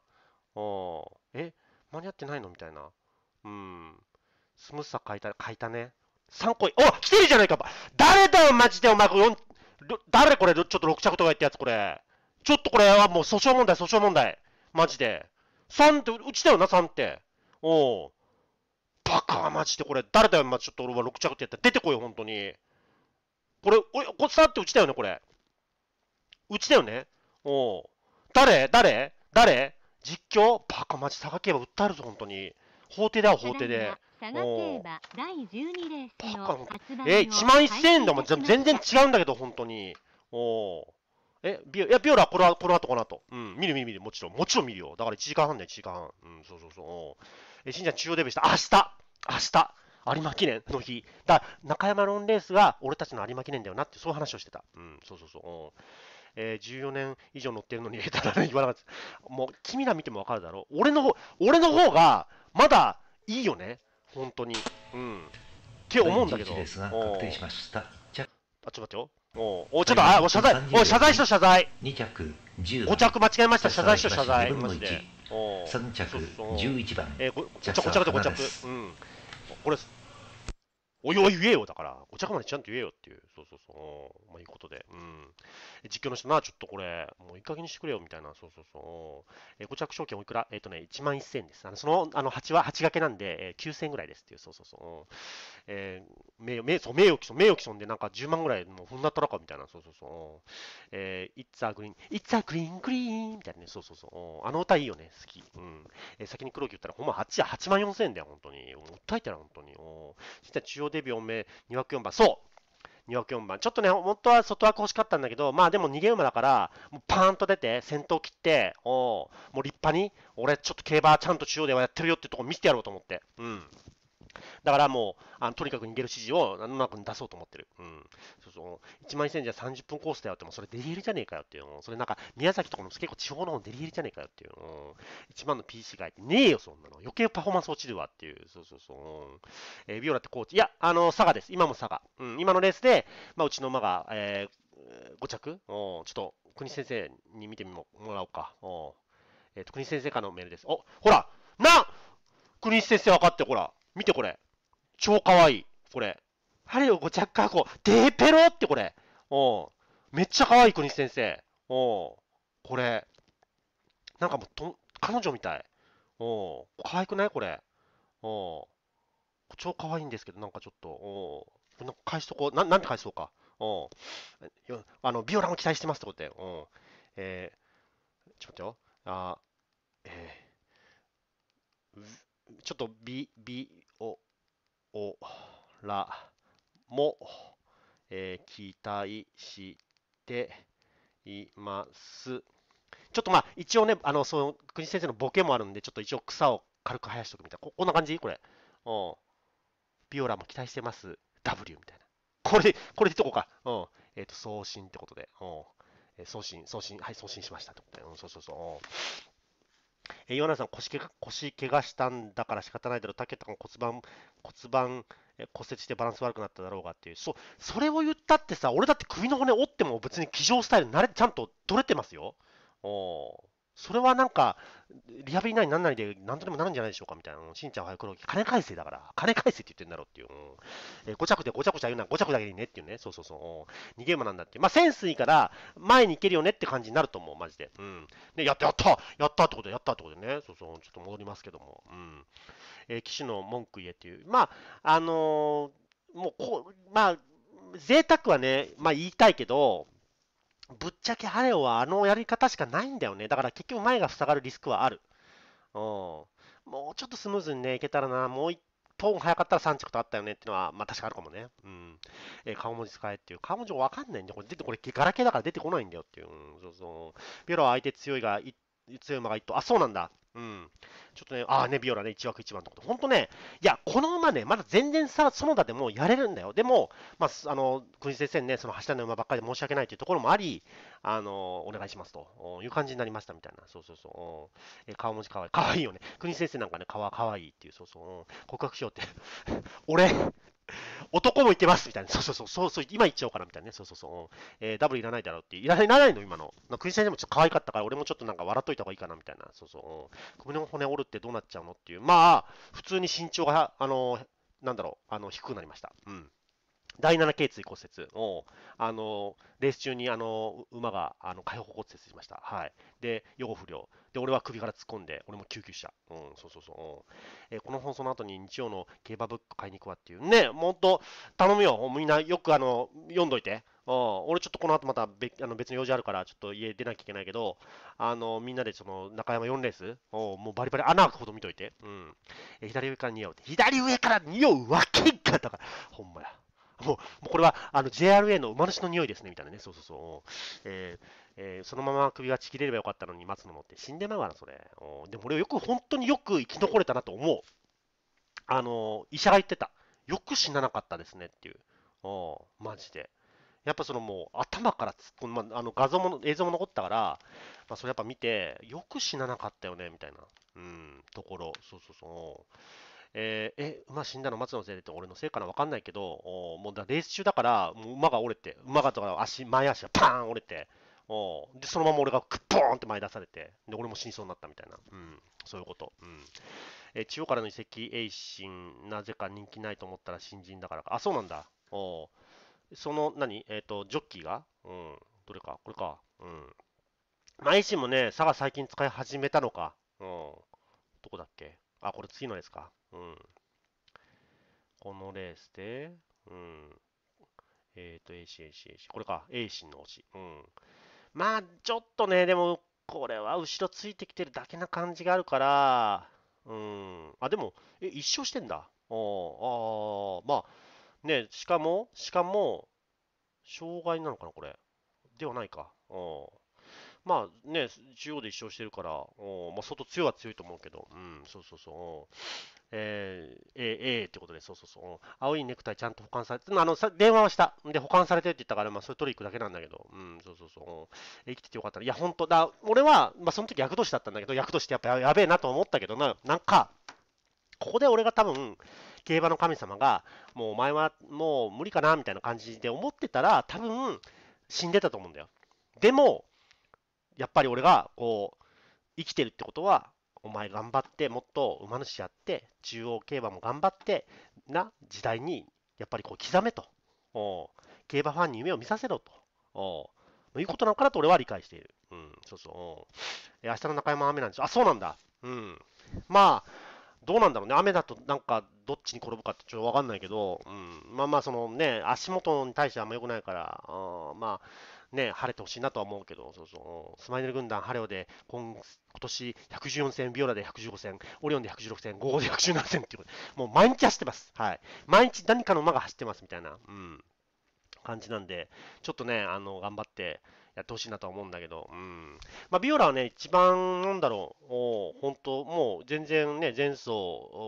え、間に合ってないのみたいな、うん、スムーズさ書いたね、3個、おっ、来てるじゃないか、誰だよ、マジで、お前、誰これ、ちょっと6着とか言ったやつ、これ。ちょっとこれはもう訴訟問題、訴訟問題。マジで。3って、うちだよな、3って。おう。バカ、マジでこれ。誰だよ、まあ、ちょっと俺は6着ってやったら出てこいよ、本当に。これ、これ3ってうちだよね、これ。うちだよね。おう。誰実況バカ、マジ、佐賀競馬訴えるぞ、本当に。法廷だよ、法廷で。おう。バカ、1万1000円だもん。全然違うんだけど、本当に。おう。ビオラ、この後。うん、見る、もちろん見るよ。だから1時間半だよ、1時間半。うん、そう。しんちゃん、中央デビューした。明日、有馬記念の日。中山ロンレースが俺たちの有馬記念だよなって、そういう話をしてた。うん、そう。14年以上乗ってるのに、言わなかった。もう、君ら見てもわかるだろう。俺の方が、まだいいよね。本当に。うん。って思うんだけど。確定しました。あ、ちょっと待ってよ。お、ちょっと、あ、謝罪しと謝罪。2着、10番。5着間違えました、謝罪しと謝罪。3着、11番。5着。うん。これ、おい言えよ、だから。5着までちゃんと言えよっていう。そう。まあ、いいことで。うん。実況の人な、ちょっとこれ、もういい加減にしてくれよ、みたいな。そう。5着証券おいくら？11000円です。8は8掛けなんで、9000円ぐらいですっていう。そう。名誉毀損でなんか10万ぐらいのふんだったらかみたいな、そう。It's a green みたいなね、そう。あの歌いいよね、好き。うん。先に黒木言ったら、ほんま8万4000円だよ、本当に。もったいたら、本当に。そしたら中央デビュー4名、2枠4番、そう !2 枠4番。ちょっとね、本当は外枠欲しかったんだけど、まあでも逃げ馬だから、もうパーンと出て、先頭切って、もう立派に、俺ちょっと競馬ちゃんと中央ではやってるよってとこ見せてやろうと思って。うん。だからもうとにかく逃げる指示をなんとなく出そうと思ってる。うん。そう。1万1000円じゃ30分コースだよって、もうそれデリヘルじゃねえかよっていう。それなんか宮崎とかの結構地方の方デリヘルじゃねえかよっていう。1万の PC が入ってねえよ、そんなの。余計パフォーマンス落ちるわっていう。そう。ビオラってコーチ。いや、佐賀です。今も佐賀。うん。今のレースで、まあ、うちの馬が、5着ちょっと国先生に見てもらおうか。国先生からのメールです。お、ほらな国先生分かって、ほら。見てこれ。超かわいい。これ。ハレオ5着確保。デーペロってこれ。めっちゃかわいい、国先生。これ。なんかもう彼女みたい。かわいくないこれ。超かわいいんですけど、なんかちょっと。なんか返しとこう。なんて返そうか。ビオラも期待してますってことで。ちょっと待ってよ。ちょっとビオラも、期待しています。ちょっとまあ一応ね、その国先生のボケもあるんで、ちょっと一応草を軽く生やしておくみたいな。こんな感じこれ。ビオラも期待してます。W みたいな。これでいっとこうか。送信ってことで。送信。はい、送信しましたってことで。そう。岩永さん、腰怪我したんだから仕方ないだろう、竹田君骨盤骨折してバランス悪くなっただろうがっていう、それを言ったってさ、俺だって首の骨折っても別に騎乗スタイル慣れちゃんと取れてますよ。それはなんか、リハビリなりなんなりで何とでもなるんじゃないでしょうかみたいな。しんちゃんは黒木、金返せだから、金返せって言ってんだろっていう。5着でごちゃごちゃ言うなら5着だけでいいねっていうね。そう。逃げ馬なんだって。まあ、センスいいから、前に行けるよねって感じになると思う、マジで。うん。で、やったってことで、ね。そう。ちょっと戻りますけども。うん。騎手の文句言えっていう。まあ、もう、まあ、贅沢はね、まあ言いたいけど、ぶっちゃけハレオはあのやり方しかないんだよね。だから結局前が塞がるリスクはある。もうちょっとスムーズにね、いけたらな、もう一本早かったら3着とあったよねっていうのは、まあ確かあるかもね。うん。顔文字使えっていう。顔文字わかんないんで、これガラケーだから出てこないんだよっていう。そうそう。ビオラは相手強いが、強い馬が1頭。あ、そうなんだ。うん。ちょっとね、ああね、ビオラね、1枠1番ってこと。ほんとね、いや、この馬ね、まだ全然さ、園田でもやれるんだよ。でも、まあ、国枝先生にね、その走らない馬ばっかりで申し訳ないというところもあり、お願いしますという感じになりましたみたいな。そうそうそう。顔文字かわいい。かわいいよね。国枝先生なんかね、顔はかわいいっていう、そうそう。告白しようって。俺、男もいけますみたいな。そうそう、今言っちゃおうかなみたいなね。そう。ダブルいらないだろうっていう。いらないの今の。クリス先生もちょっと可愛かったから、俺もちょっとなんか笑っといた方がいいかなみたいな。そう。首の骨折るってどうなっちゃうのっていう。まあ、普通に身長が、低くなりました。うん。第7頚椎骨折を、レース中に、馬が、開放骨折しました。はい。で、予後不良。で、俺は首から突っ込んで、俺も救急車。うん、そう。この放送の後に日曜の競馬ブック買いに行くわっていう。ね、もっと、頼むよ。みんな、よく、読んどいて。俺ちょっとこの後また別の用事あるから、ちょっと家出なきゃいけないけど、みんなでその中山4レースをもうバリバリ穴開くほど見といて。うん。左上から似合うって。左上から似合うわけが、だから、ほんまや。もうこれはJRA の馬主の匂いですねみたいなね、そう。そのまま首がちぎれればよかったのに待つのって死んでまうわな、それ。でも俺よく、本当によく生き残れたなと思う。医者が言ってた。よく死ななかったですねっていう。マジで。やっぱそのもう頭から突っ込む、画像も映像も残ったから、まあ、それやっぱ見て、よく死ななかったよねみたいな、ところ。そう。馬死んだの松野せいでって俺のせいかな分かんないけど、もうだレース中だから、もう馬が折れて、馬がとか前足がパーン折れて、で、そのまま俺がクッポーンって前出されて、で、俺も死にそうになったみたいな、そういうこと。中央からの移籍、栄心、なぜか人気ないと思ったら新人だからか。あ、そうなんだ。その、ジョッキーが、どれか、これか、まあ、栄心もね、佐賀最近使い始めたのか、どこだっけ。あ、これ次のですか。このレースで、AC、これか、AC の推し。まあ、ちょっとね、でも、これは後ろついてきてるだけな感じがあるから、あ、でも、一勝してんだ。まあ、ね、しかも、障害なのかな、これ。ではないか。まあね、中央で一勝してるから、まあ、外強いは強いと思うけど、そう。ってことで、そう。青いネクタイちゃんと保管されて、電話はした。で、保管されてって言ったから、まあ、それ取り行くだけなんだけど、そう。生きててよかった。いや、ほんとだ、俺は、まあ、その時役年だったんだけど、役年ってやっぱやべえなと思ったけどな、なんか、ここで俺が多分、競馬の神様が、もうお前はもう無理かな、みたいな感じで思ってたら、多分、死んでたと思うんだよ。でも、やっぱり俺がこう生きてるってことは、お前頑張って、もっと馬主やって、中央競馬も頑張って、な時代にやっぱりこう刻めと、競馬ファンに夢を見させろと、いうことなのかなと俺は理解している。明日の中山は雨なんでしょ。あ、そうなんだ。まあ、どうなんだろうね。雨だとなんかどっちに転ぶかってちょっとわかんないけど、まあ、そのね、足元に対してあんま良くないから、まあ、ね、晴れてほしいなとは思うけど、スマイル軍団、ハレオで今年114戦、ビオラで115戦、オリオンで116戦、ゴーゴーで117戦っていう、もう毎日走ってます。はい。毎日何かの馬が走ってますみたいな、感じなんで、ちょっとね、頑張ってやってほしいなとは思うんだけど、まあ、ビオラはね、一番、本当、もう全然ね、前走、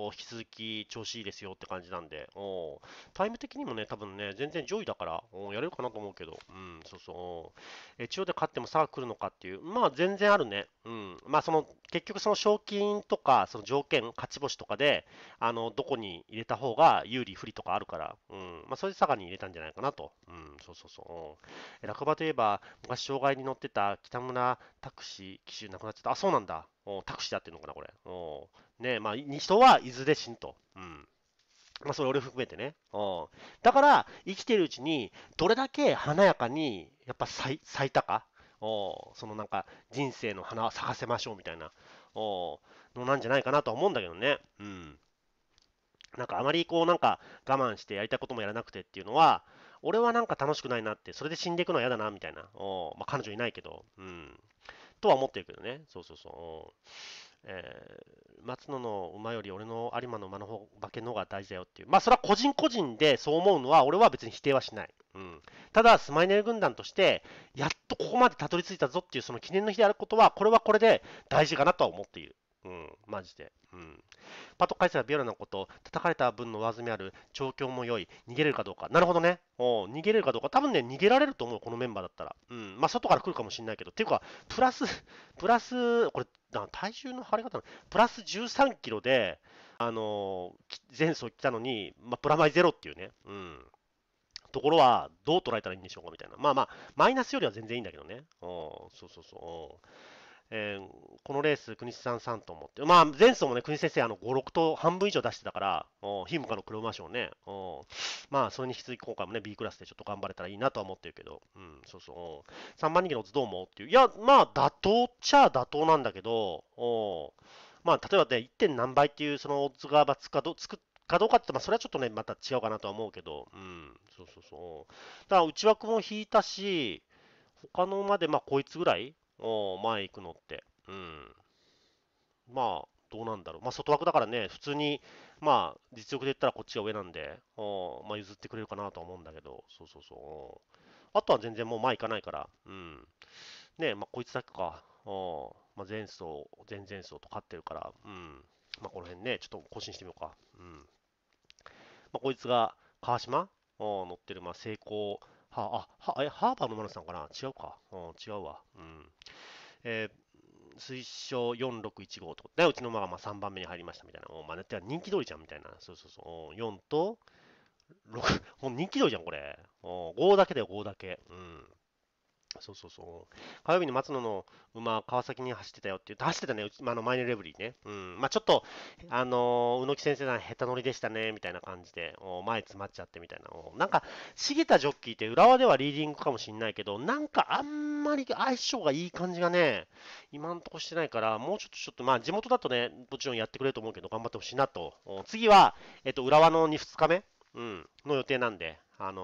引き続き調子いいですよって感じなんで、タイム的にもね、多分ね、全然上位だから、やれるかなと思うけど、中央で勝っても差が来るのかっていう、まあ、全然あるね。まあ、結局、その賞金とか、その条件、勝ち星とかで、どこに入れた方が有利、不利とかあるから、まあ、それで差がに入れたんじゃないかなと。落馬といえば、昔、障害に乗ってた北村拓司騎手亡くなっちゃった。あ、そうなんだ。タクシーだっていうのかな、これ。ねえ、まあ、人はいずれ死ぬと。まあ、それ俺含めてね。だから、生きてるうちに、どれだけ華やかに、やっぱ咲いたか。そのなんか、人生の花を咲かせましょうみたいな、のなんじゃないかなとは思うんだけどね。なんか、あまりこう、なんか、我慢してやりたいこともやらなくてっていうのは、俺はなんか楽しくないなって、それで死んでいくのは嫌だなみたいな。まあ、彼女いないけど、うん。とは思ってるけどね。そうそうそう。松野の馬より俺の有馬の馬の方、馬券の方が大事だよっていう。まあ、それは個人個人でそう思うのは、俺は別に否定はしない。うん。ただ、スマイネル軍団として、やっとここまでたどり着いたぞっていう、その記念の日であることは、これはこれで大事かなとは思っている。うん、マジで。うん。パトカイセはビオラのこと、叩かれた分の上積みある、調教も良い、逃げれるかどうか。なるほどね。逃げれるかどうか。多分ね、逃げられると思う、このメンバーだったら。うん。まあ、外から来るかもしれないけど。っていうか、プラス、これ、体重の張り方の、プラス13キロで、前走来たのに、まあ、プラマイゼロっていうね。うん。ところは、どう捉えたらいいんでしょうかみたいな。まあまあ、マイナスよりは全然いいんだけどね。そうそうそう。このレース、国士さん3頭持って、まあ、前走もね、国士先生、5、6頭半分以上出してたから、ヒムカの黒馬賞ね、まあ、それに引き続き今回もね、B クラスでちょっと頑張れたらいいなとは思ってるけど、うん、そうそう、3番人気のオッズどう思うっていう、いや、まあ、妥当っちゃ妥当なんだけど、まあ、例えばね、1. 何倍っていう、そのオッズがつくかどうかって、まあ、それはちょっとね、また違うかなとは思うけど、うん、そうそうそう、だから内枠も引いたし、他の馬で、まあ、こいつぐらい前行くのって、うん、まあ、どうなんだろう、まあ、外枠だからね、普通に、まあ、実力で言ったらこっちが上なんで、まあ、譲ってくれるかなとは思うんだけど、そうそうそう、あとは全然もう前行かないから、うん、ね、まあ、こいつだけか、まあ、前走、前々走と勝ってるから、うん、まあ、この辺ね、ちょっと更新してみようか、うん、まあ、こいつが川島乗ってる、まあ、成功。ハーバーのマナさんかな違うか、うん、違うわ。うん。推奨4615と。で、うちの馬がまあ3番目に入りましたみたいな。まあ、ね、人気通りじゃんみたいな。そうそうそう。4と6。もう人気通りじゃん、これ。5だけだよ、5だけ。うん。そうそうそう。火曜日に松野の馬、川崎に走ってたよって言って、走ってたね、まあ、マイネルレブリーね。うん。まあ、ちょっと、宇野木先生が下手乗りでしたね、みたいな感じで、前詰まっちゃってみたいな。なんか、茂田ジョッキーって浦和ではリーディングかもしれないけど、なんかあんまり相性がいい感じがね、今んとこしてないから、もうちょっと、まあ、地元だとね、もちろんやってくれると思うけど、頑張ってほしいなと。次は、浦和の2日目、うん、の予定なんで。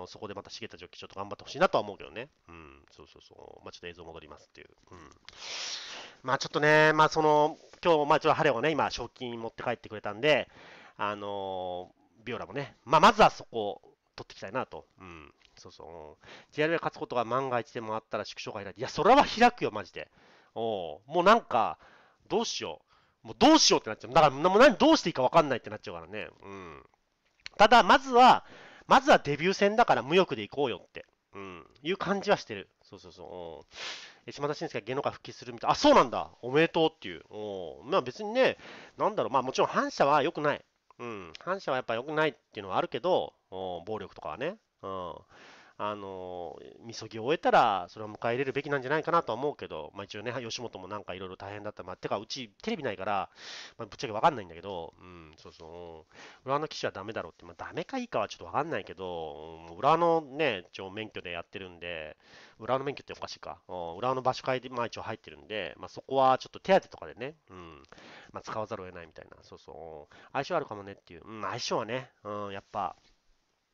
そこでまた茂田ジョッキーちょっと頑張ってほしいなとは思うけどね。うん、そうそうそう。まあ、ちょっと映像戻りますっていう。うん。まあ、ちょっとね、まあ、今日、まあ、ちょっと晴れをね、今、賞金持って帰ってくれたんで、ビオラもね、まあ、まずはそこを取っていきたいなと。うん、そうそう。JRA 勝つことが万が一でもあったら縮小が開いて、いや、それは開くよ、マジで。もうなんか、どうしよう。もうどうしようってなっちゃう。だから、もうどうしていいか分かんないってなっちゃうからね。うん。ただ、まずはデビュー戦だから無欲でいこうよって、うん、いう感じはしてる。そうそうそう。島田紳介が芸能界復帰するみたい。あ、そうなんだ。おめでとうっていう。まあ別にね、なんだろう。まあもちろん反射は良くない。うん。反射はやっぱ良くないっていうのはあるけど、暴力とかはね。うん。みそぎを終えたら、それは迎え入れるべきなんじゃないかなとは思うけど、まあ一応ね、吉本もなんかいろいろ大変だった。まあ、てか、うちテレビないから、まあ、ぶっちゃけわかんないんだけど、うん、そうそう。浦和の騎手はダメだろうって、まあダメかいいかはちょっとわかんないけど、浦和のね、一応免許でやってるんで、浦和の免許っておかしいか。浦和の場所会で、まあ一応入ってるんで、まあそこはちょっと手当とかでね、うん、まあ使わざるを得ないみたいな、そうそう。相性あるかもねっていう、うん、相性はね、うん、やっぱ、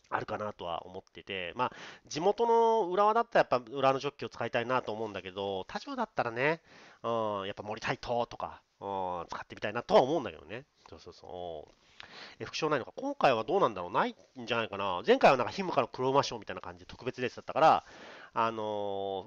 あるかなとは思ってて、まあ、地元の浦和だったらやっぱ浦和のジョッキーを使いたいなと思うんだけど、他場だったらね、やっぱ森泰斗とか、使ってみたいなとは思うんだけどね。そうそうそう。副賞ないのか。今回はどうなんだろう、ないんじゃないかな。前回はなんかヒムカの黒馬賞みたいな感じで特別レースだったから、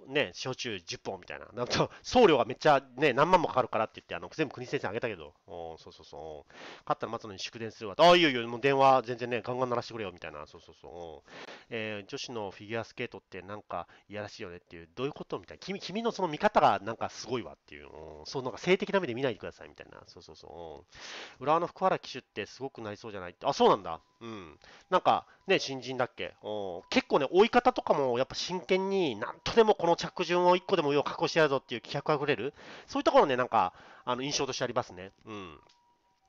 ね、焼酎10本みたいな。なんか送料がめっちゃね、何万もかかるからって言って、全部国先生あげたけど、そうそうそう。勝ったら松野に祝電するわ。ああ、いいよいいよ、もう電話全然ね、ガンガン鳴らしてくれよみたいな。そうそうそう。女子のフィギュアスケートってなんかいやらしいよねっていう、どういうことみたいな。君のその見方がなんかすごいわっていう。そう、なんか性的な目で見ないでくださいみたいな。そうそうそう。浦和の福原騎手ってすごくなりそうじゃないって。あ、そうなんだ。うん。なんか、ね、新人だっけ。結構ね、追い方とかもやっぱ真剣に、なんとでもこの着順を1個でも上を確保してやるぞっていう気迫あふれる、そういうところね、なんか印象としてありますね。うん、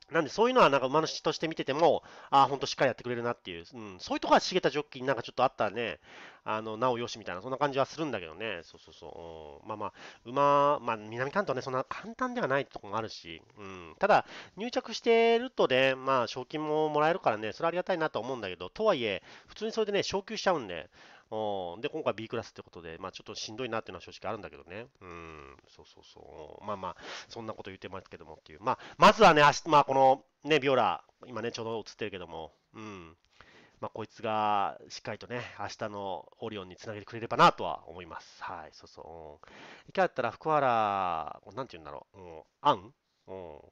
なんで、そういうのはなんか馬主として見てても、ああ、ほんとしっかりやってくれるなっていう、うん、そういうところは茂田ジョッキーになんかちょっとあったらね、なおよしみたいな、そんな感じはするんだけどね、そうそうそう、まあまあ、まあ、南関東ね、そんな簡単ではないところもあるし、うん、ただ、入着してるとね、まあ、賞金ももらえるからね、それはありがたいなと思うんだけど、とはいえ、普通にそれでね、昇級しちゃうんで、で、今回 B クラスってことで、まあちょっとしんどいなっていうのは正直あるんだけどね。そうそうそう。まあまあ、そんなこと言ってますけどもっていう。まあ、まずはね、まあこのね、ビオラ、今ね、ちょうど映ってるけども、まあこいつがしっかりとね、明日のオリオンにつなげてくれればなとは思います。はい、そうそう。一回だったら、福原、なんて言うんだろう、案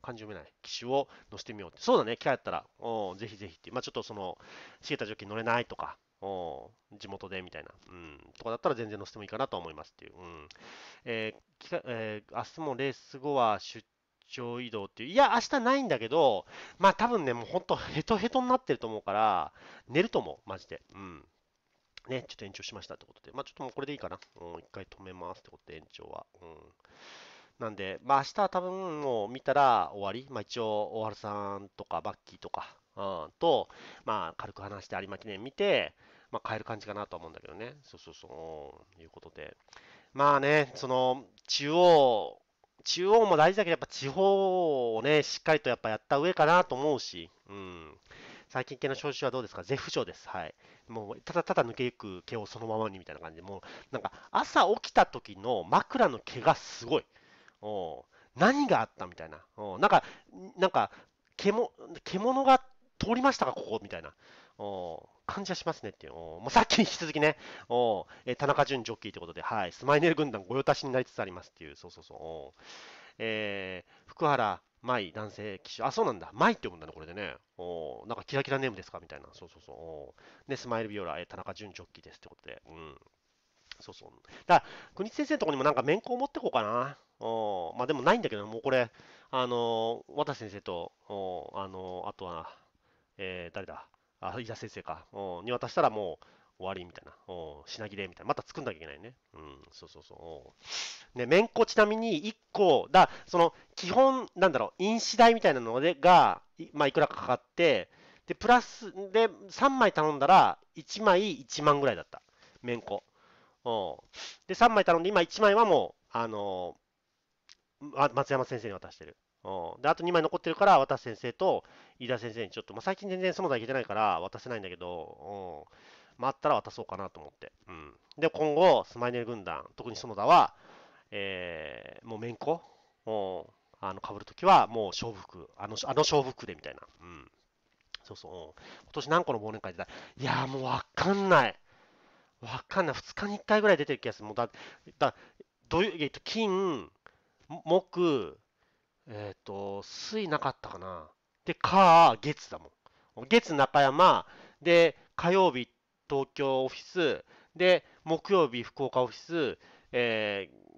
漢字読めない。機種を乗せてみようって。そうだね、機会だったら、ぜひぜひって。まあちょっとその、茂田ジョッキー乗れないとか。地元でみたいな、とかだったら全然乗せてもいいかなと思いますっていう。明日もレース後は出張移動っていう、いや、明日ないんだけど、まあ多分ね、もうほんとヘトヘトになってると思うから、寝ると思う、マジで。ね、ちょっと延長しましたってことで、まあちょっともうこれでいいかな。一回止めますってことで、延長は。なんで、まあ明日は多分もう見たら終わり。まあ一応、大原さんとか、バッキーとか。と、まあ、軽く話して有馬記念見て、まあ、変える感じかなと思うんだけどね。そうそうそう、いうことで。まあね、その、中央も大事だけど、やっぱ地方をね、しっかりとやっぱやった上かなと思うし、最近系の調子はどうですか？絶不調です。はい。もう、ただただ抜けゆく毛をそのままにみたいな感じで、もう、なんか、朝起きた時の枕の毛がすごい。何があったみたいな。なんか、獣が、通りましたか、ここみたいな感じはしますねっていう。もうさっきに引き続きね、田中純ジョッキーということで、はい、スマイネル軍団御用達になりつつありますっていう、福原舞男性騎手、あ、そうなんだ、舞って読むんだね、これでね、なんかキラキラネームですかみたいな、で、スマイルビオラ、田中純ジョッキーですってことで、だから、国津先生のところにもなんか面子を持ってこうかな。まあでもないんだけど、もうこれ、渡瀬先生と、あとは、誰だ、伊田先生かに渡したらもう終わりみたいな、品切れみたいな、また作んなきゃいけないね。ね、めんこちなみに1個、その基本、なんだろう、印紙代みたいなのでが、まあ、いくらかかかって、で、プラスで3枚頼んだら、1枚1万ぐらいだった、めんこ。で、3枚頼んで、今1枚はもう、松山先生に渡してる。で、あと2枚残ってるから、渡瀬先生と飯田先生にちょっと、まあ、最近全然その他いけてないから渡せないんだけど、あったら渡そうかなと思って。で、今後、スマイネル軍団、特に園田は、もう面子かぶるときは、もう勝負服、あの勝負服でみたいな。今年何個の忘年会出た？いやー、もうわかんない。2日に1回ぐらい出てる気がする。もうだどういう、金、木、水なかったかな。で、月だもん。月、中山。で、火曜日、東京オフィス。で、木曜日、福岡オフィス。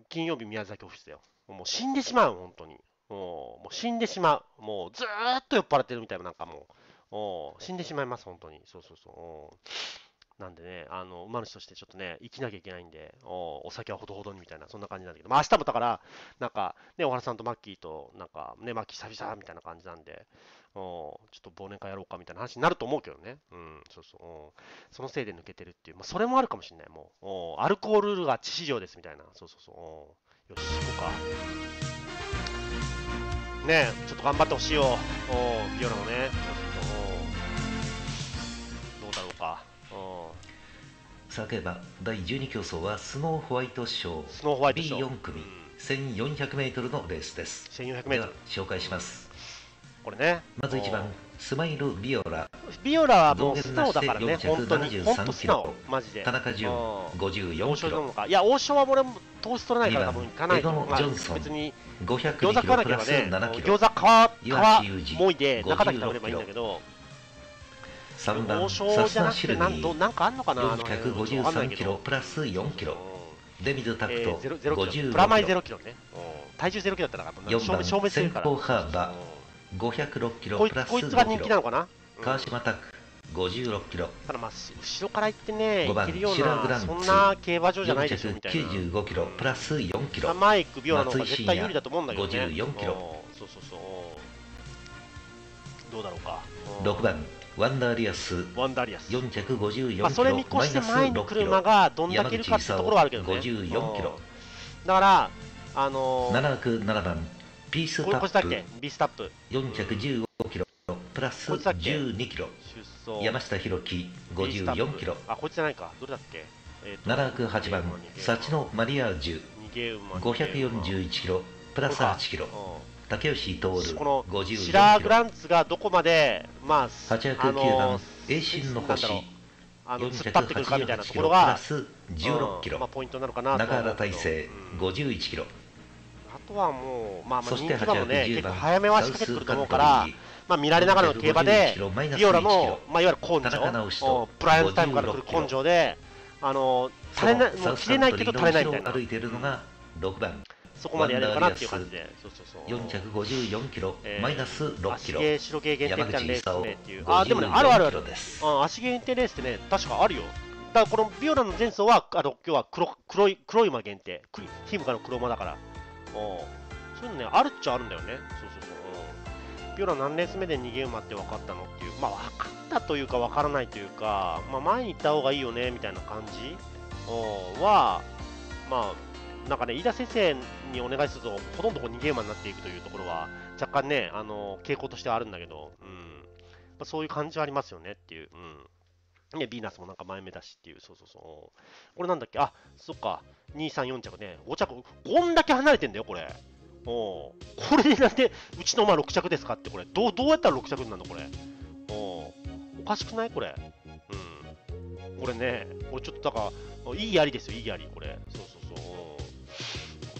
金曜日、宮崎オフィスだよ。もう死んでしまう、本当に。もう死んでしまう。もうずーっと酔っ払ってるみたいな、なんかもう。死んでしまいます、本当に。なんでね、馬主としてちょっとね、生きなきゃいけないんで、お酒はほどほどにみたいな、そんな感じなんだけど、まあ明日もだから、なんか、ね、小原さんとマッキーと、なんか、ね、マッキー久々みたいな感じなんで、ちょっと忘年会やろうかみたいな話になると思うけどね、そのせいで抜けてるっていう、まあ、それもあるかもしれない、もう、アルコールが致死量ですみたいな、よし、行こうか。ねえ、ちょっと頑張ってほしいよ、ビオラもね、どうだろうか。叫ば第12競争はスノーホワイトショー B4 組 1400m のレースです。では紹介します。これね、まず1番スマイルビオラ。ビオラはもう素直だからね、本当に本当素直、マジで。田中純54kg。いや、王将は俺も糖質取れないから多分いかないと思う。別に餃子買わなきゃね、餃子皮もいで中だけ食べればいいんだけど、3番サスナシルビー453キロプラス4キロ。デミドタクト55キロプラマイ0キロね。体重0キロだったら4番センコーハーバー506キロプラス5キロ。川島拓56キロ。ただまあ後ろから行ってね、5番シラグランツそんな競馬場じゃないですよみたいな。95キロプラス4キロ。マイクビオラの方が絶対有利だと思うんだけどね。54キロ。どうだろうか。6番ワンダーリアス454キロ。それ見越して前の車がどんだけいるかってところはあるけどね。54キロ。だから7番ビースタップ415キロプラス12キロ。山下弘樹54キロ。あ、こいつじゃないか。どれだっけ？ 7区8番サチノマリアージュ541キロプラス8キロ竹吉徹50キロシラーグランツがどこまで809番栄心の星488キロプラス16キロ中原大成51キロあとはもうそして810番早めは仕掛けてくると思うから見られながらの競馬でビオラのいわゆる根性プライムタイムから来る根性で切れないけど足りないみたいな歩いているのが6番そこまでやれるかなっていう感じで454キロマイナス6キロ白毛限定レースっていうでもねあるあるある足限定レースってね確かあるよだからこのビオラの前走は今日は黒い馬限定ヒムカの黒馬だからそういうのねあるっちゃあるんだよねビオラ何レース目で逃げ馬って分かったのっていう分かったというか分からないというか前に行った方がいいよねみたいな感じはなんかね飯田先生にお願いするとほとんど逃げ馬になっていくというところは若干ね傾向としてはあるんだけど、そういう感じはありますよねっていう、ね、ビーナスもなんか前目だしっていうこれなんだっけそっか234着ね5着こんだけ離れてんだよこれこれなんでうちの馬6着ですかってこれどうやったら6着になるのこれおかしくないこれこれねこれちょっとだからいいやりですよいいやりこれこ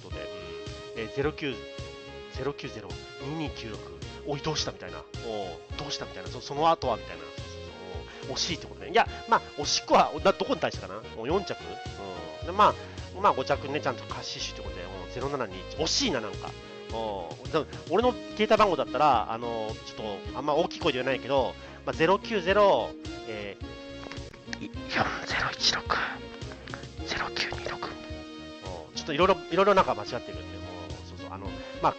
とで0902296おいどうしたみたいなどうしたみたいなその後はみたいな惜しいってことねいや惜しくはどこに対してかな4着で5着ねちゃんとカッシッシュってことで072惜しいななんか俺の携帯番号だったらちょっとあんま大きい声で言わないけど09040160926ちょっといろいろなんか間違ってるんで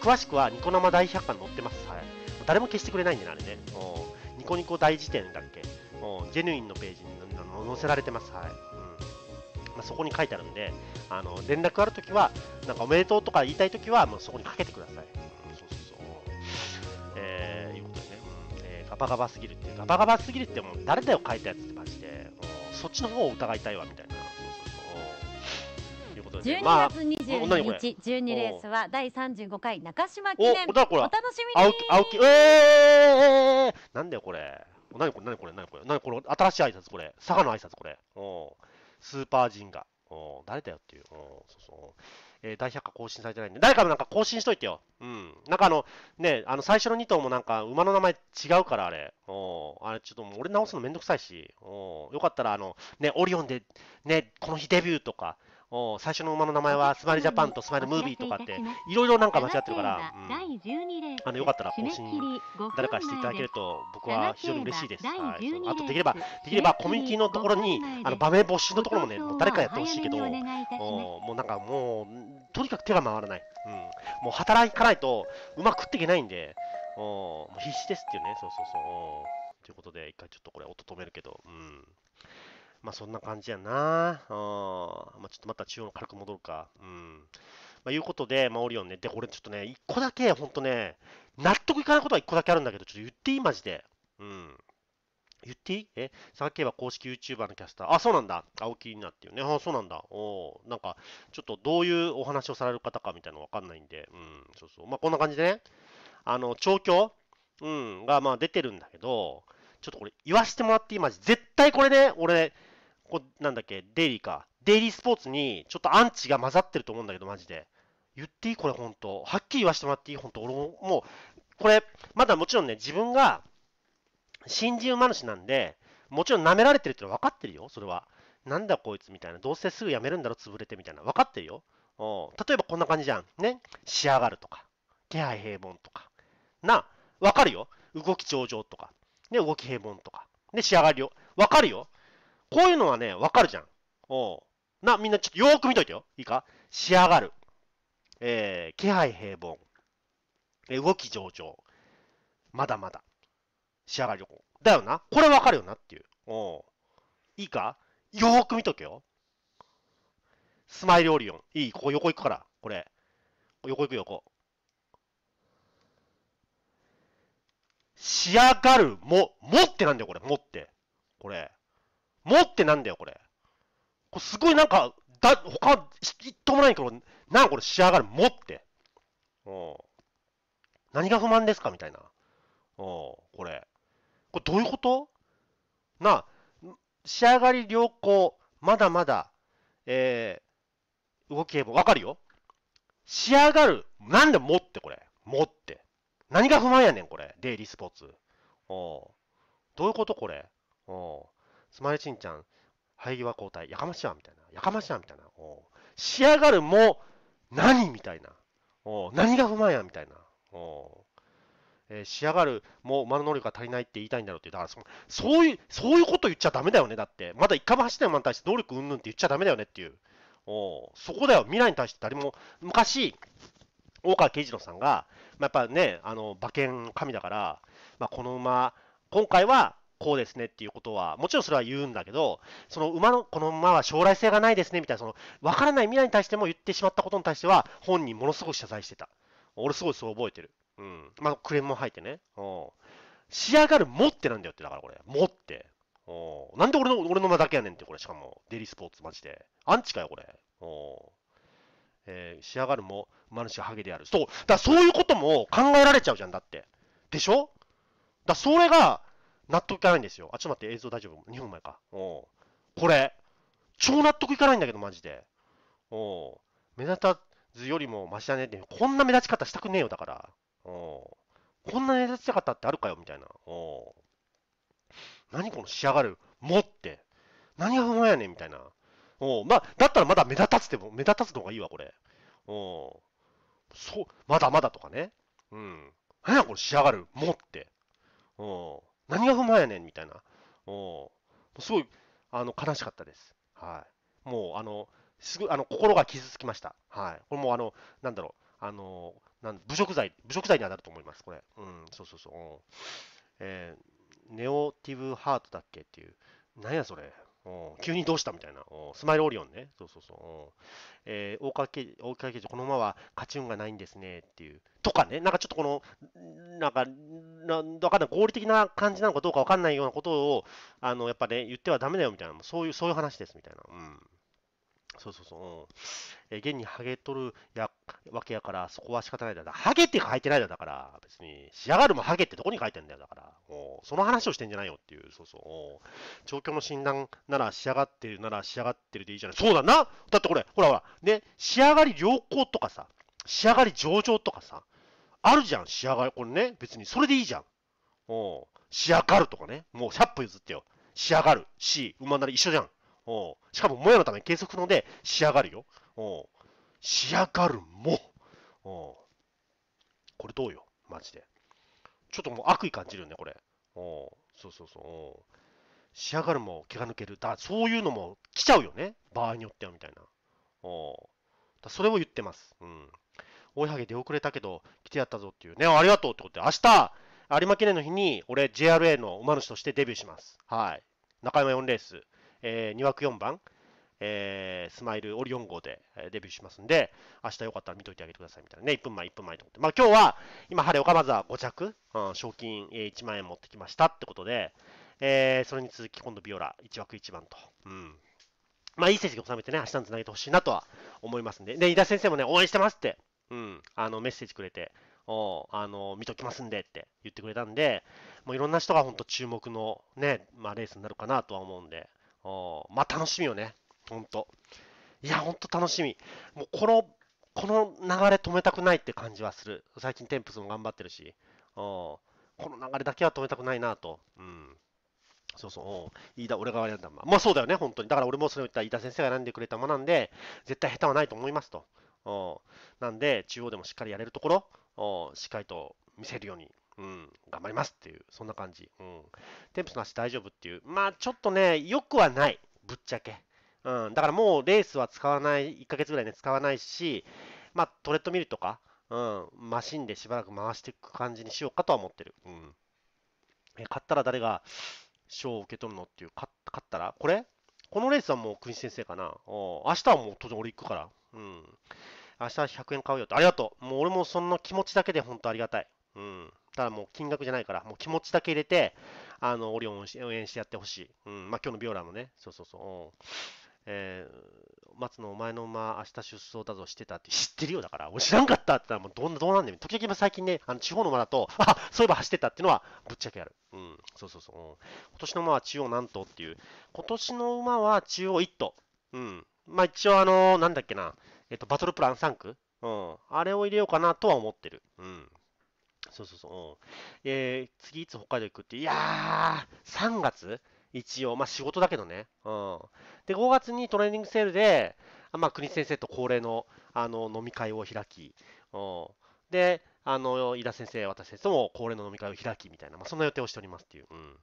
詳しくはニコ生大百科に載ってますはい誰も消してくれないんでねあれねニコニコ大辞典だっけジェヌインのページに載せられてますはいそこに書いてあるんで連絡あるときはなんかおめでとうとか言いたいときはもうそこにかけてくださいいうことでねガバガバすぎるってガバガバすぎるってもう誰だよ書いたやつってましてそっちの方を疑いたいわみたいな12月22日12レースは第35回中島記念お楽しみになんだよこれ何これ何これ何これ何これ新しい挨拶これ佐賀の挨拶これスーパージンガ誰だよっていう大百科更新されてないんで誰かもなんか更新しといてよなんかね最初の2頭もなんか馬の名前違うからあれちょっともう俺直すのめんどくさいしよかったらねオリオンでねこの日デビューとか最初の馬の名前はスマイルジャパンとスマイルムービーとかっていろいろなんか間違ってるからよかったら更新誰かしていただけると僕は非常に嬉しいです。あとできればコミュニティのところに場面募集のところもね誰かやってほしいけどもうなんかもうとにかく手が回らないもう働かないとうまく食っていけないんで必死ですっていうねということで一回ちょっとこれ音止めるけどそんな感じやなちょっとまた中央の軽く戻るか。いうことで、オリオンね、で、これちょっとね、一個だけ、ほんとね、納得いかないことは一個だけあるんだけど、ちょっと言っていいマジで。言っていい佐賀競馬公式 YouTuber のキャスター。あ、そうなんだ。青木里奈っていうね。あ、そうなんだ。なんか、ちょっとどういうお話をされる方かみたいなのわかんないんで、こんな感じでね、調教が、出てるんだけど、ちょっとこれ、言わせてもらっていいマジ。絶対これね、俺、なんだっけデイリースポーツにちょっとアンチが混ざってると思うんだけどマジで言っていいこれ本当はっきり言わせてもらっていい本当俺もうこれまだもちろんね自分が新人馬主なんでもちろん舐められてるってのは分かってるよそれはなんだこいつみたいなどうせすぐ辞めるんだろ潰れてみたいな分かってるよ例えばこんな感じじゃんね仕上がるとか気配平凡とか分かるよ動き上々とかね動き平凡とかね仕上がりよ分かるよこういうのはね、わかるじゃん。みんなちょっとよーく見といてよ。いいか仕上がる。気配平凡。動き上々。まだまだ。仕上がりよ。だよな。これわかるよなっていう。いいかよーく見とけよ。スマイルオリオン。いいここ横行くから。これ。横行く横。仕上がるもってなんだよ、これ。もって。これ。もってなんだよ、これ。これすごいなんか、他一頭もないけど、なんかこれ仕上がる、持って。何が不満ですかみたいな。これどういうことなあ、仕上がり良好、まだまだ、動きへも、わかるよ。仕上がる、なんで持ってこれ。持って。何が不満やねん、これ。デイリースポーツ。どういうことこれ。スマイルちんちゃん、生え際交代、やかましいわ、みたいな。やかましいわ、みたいな。仕上がるも、何みたいな。何が不満や、みたいな。仕上がる、もう馬の能力が足りないって言いたいんだろうって。だからそういうこと言っちゃダメだよね。だって、まだ一回も走ってない馬に対して能力うんぬんって言っちゃダメだよねっていう。そこだよ。未来に対して誰も、昔、大川慶次郎さんが、まあ、やっぱね、馬券神だから、まあ、この馬、今回はこうですねっていうことは、もちろんそれは言うんだけど、その馬の、この馬は将来性がないですねみたいな、その、わからない未来に対しても言ってしまったことに対しては、本人ものすごく謝罪してた。俺すごいそう覚えてる。まあ、クレームも入ってね。仕上がる持ってなんだよって、だからこれ。持って。なんで俺の名だけやねんって、これ。しかも、デイリースポーツ、マジで。アンチかよ、これ。仕上がるも、馬主はハゲである。そう。だそういうことも考えられちゃうじゃん、だって。でしょだそれが、納得いかないんですよ。あ、ちょっと待って、映像大丈夫 ?2 分前か。これ、超納得いかないんだけど、マジで。目立たずよりもマシだねって、こんな目立ち方したくねえよ、だから。こんな目立ち方ってあるかよみたいな。何この仕上がる持って。何が不満やねんみたいな。まあ、だったらまだ目立たずの方がいいわ、これ。まだまだとかね。何やこれ仕上がる持って。何が不満やねんみたいな。すごい、悲しかったです。はい。もう、心が傷つきました。はい。これもう、なんだろう、侮辱罪にはなると思います、これ。ネオティブハートだっけっていう。何やそれ。急にどうしたみたいな。スマイルオリオンね。大川慶次郎、この馬は勝ち運がないんですね。っていう。とかね。なんかちょっとこの、なんか合理的な感じなのかどうかわかんないようなことを、やっぱね、言ってはダメだよみたいな。そういう話ですみたいな。現にハゲ取るわけやから、そこは仕方ないだ。ハゲって書いてないだから、別に。仕上がるもハゲってどこに書いてんだよ、だから。その話をしてんじゃないよっていう、調教の診断なら仕上がってるなら仕上がってるでいいじゃない。そうだなだってこれ、ほら、ね、仕上がり良好とかさ、仕上がり上々とかさ、あるじゃん、仕上がり、これね、別にそれでいいじゃん。仕上がるとかね、もう100歩譲ってよ。仕上がる、馬なり一緒じゃん。しかも、もやのために計測ので仕上がるよ。仕上がるも。これどうよ、マジで。ちょっともう悪意感じるよね、これ。仕上がるも、毛が抜ける。そういうのも来ちゃうよね。場合によっては、みたいな。それを言ってます。追いはげ出遅れたけど、来てやったぞっていう。ね、ありがとうってことで、明日、有馬記念の日に、俺、JRA の馬主としてデビューします。はい。中山4レース。2枠4番、スマイルオリオン号でデビューしますんで、明日よかったら見といてあげてくださいみたいなね、1分前と思って。まあ今日は、今、晴れ岡まずは5着、賞金1万円持ってきましたってことで、それに続き今度ビオラ1枠1番と。まあいい成績を収めてね、明日につなげてほしいなとは思いますんで、で、井田先生もね、応援してますって、メッセージくれて、見ときますんでって言ってくれたんで、もういろんな人が本当注目のね、まあレースになるかなとは思うんで、まあ楽しみよね。本当。いや、本当楽しみ。もうこの流れ止めたくないって感じはする。最近テンプスも頑張ってるし、この流れだけは止めたくないなと。飯田、俺が選んだ馬。まあそうだよね、本当に。だから俺もそれを言ったら、飯田先生が選んでくれた馬なんで、絶対下手はないと思いますと。なんで、中央でもしっかりやれるところ、しっかりと見せるように。頑張りますっていう、そんな感じ。テンプスの足大丈夫っていう、まあちょっとね、よくはない、ぶっちゃけ。だからもうレースは使わない、1ヶ月ぐらいね、使わないし、まあトレッドミルとか、マシンでしばらく回していく感じにしようかとは思ってる。買ったら誰が賞を受け取るのっていう、買ったら、このレースはもう国先生かな。明日はもう当然俺行くから。明日は100円買うよって、ありがとう。もう俺もその気持ちだけで本当ありがたい。ただもう金額じゃないから、もう気持ちだけ入れて、オリオンを応援してやってほしい。まあ今日のビオラもね、松野お前の馬明日出走だぞしてたって知ってるよ。だから俺知らんかったって言ったらどうなんねん。時々最近ね、地方の馬だと、あ、そういえば走ってたっていうのはぶっちゃけある。うん、そうそうそう。うん、今年の馬は中央何頭っていう。今年の馬は中央1頭。うん。まあ一応なんだっけな、バトルプラン3区。うん。あれを入れようかなとは思ってる。うん。そうそうそう。次いつ北海道行くって、いやー、3月一応、まあ仕事だけどね。うん。で、5月にトレーニングセールで、まあ、国先生と恒例の、飲み会を開き、うん。で、井田先生、私先生も恒例の飲み会を開きみたいな、まあ、そんな予定をしておりますっていう。うん。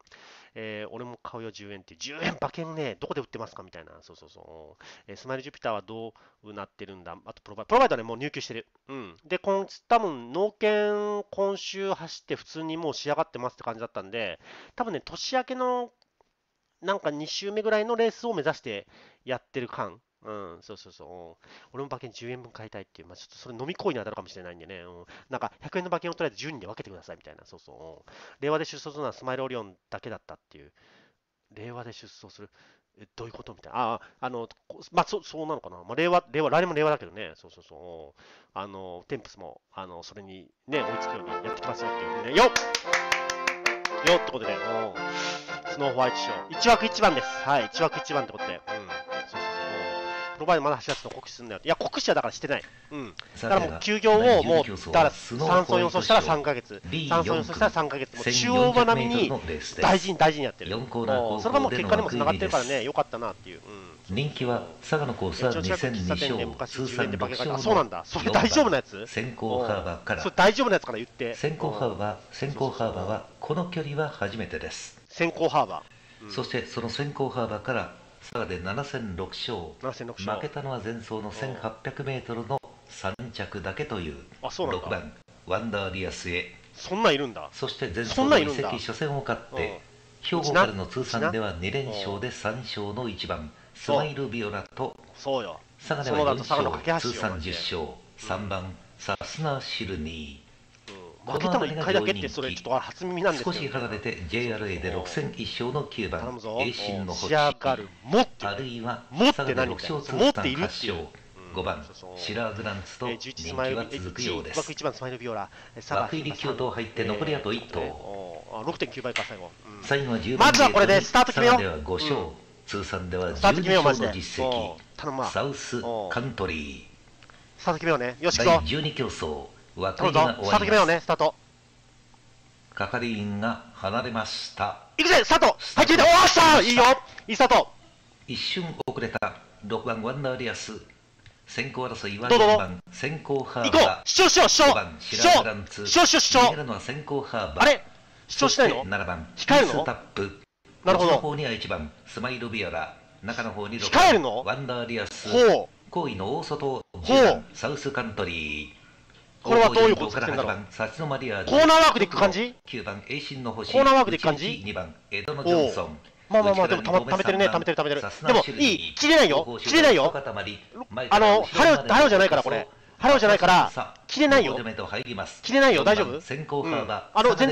俺も買うよ10円っていう。10円馬券ね、どこで売ってますかみたいな。そうそうそう。スマイルジュピターはどうなってるんだ。あとプロバイドはね、もう入居してる。うん。で、多分、農研今週走って普通にもう仕上がってますって感じだったんで、多分ね、年明けのなんか2週目ぐらいのレースを目指してやってる感。うん、そうそうそう。俺も馬券10円分買いたいっていう。まあ、ちょっとそれ飲み行為に当たるかもしれないんでね。うん、なんか100円の馬券をとりあえず10人で分けてくださいみたいな。そうそう。令和で出走するのはスマイルオリオンだけだったっていう。令和で出走する。どういうことみたいな。ああ、まあそうなのかな。まあ、来年も令和だけどね。そうそうそう。テンプスも、それにね、追いつくようにやってきますよっていうふうにね。よってことで、スノーホワイト賞。1枠1番です。はい、1枠1番ってことで。うん。そうそうそう。プロバイドまだ8月の酷使するんだよ。いや、酷使はだからしてない。うん。だからもう休業を、もう、だから3走予想したら3ヶ月。3走予想したら3ヶ月。もう中央馬並みに大事にやってる。それがもう結果にもつながってるからね、よかったなっていう。うん。人気は佐賀のコースは2002勝、通算6勝。あ、そうなんだ。それ大丈夫なやつ？先行ハーバーから。それ大丈夫なやつから言って。先行ハーバーは、この距離は初めてです。先行ハーバー。そして、その先行ハーバーから、佐賀で7戦6勝、負けたのは前走の 1800m の3着だけという6番ワンダーリアスへ。そんないるんだ。そして前走の移籍初戦を勝って兵庫からの通算では2連勝で3勝の1番スマイルビオラと佐賀では4勝通算10勝3番サスナシルニー。負けたの1回だけって、それちょっと初耳なんですけど、少し離れて JRA で6戦1勝の9番、栄心の星、あるいは佐賀で6勝通算8勝、5番、シラーグランツと人気は続くようです。枠入り9頭入って残りあと1頭、最後は10番ゲート、佐賀では5勝、通算では12勝の実績、サウスカントリー、第12競争。枠入りが終わります。係員が離れました。いくぜ、スタート。はい、決めて、おーしゃー、いいよ、いいスタート。一瞬遅れた6番ワンダーリアス。先行争いは4番先行ハーバー。行こう。主張。逃げるのは先行ハーバー。あれ、主張しないの？7番控えるの？タップ。なるほど。後方には1番スマイルビアラ。中の方に6番ワンダーリアス。後位の大外10番サウスカントリー。これはどういうことですか？コーナーワークでいく感じ？まあまあまあ、でも溜めてるね。でもいい、切れないよ。晴れよじゃないから、これ。晴れよじゃないから、切れないよ、大丈夫？全然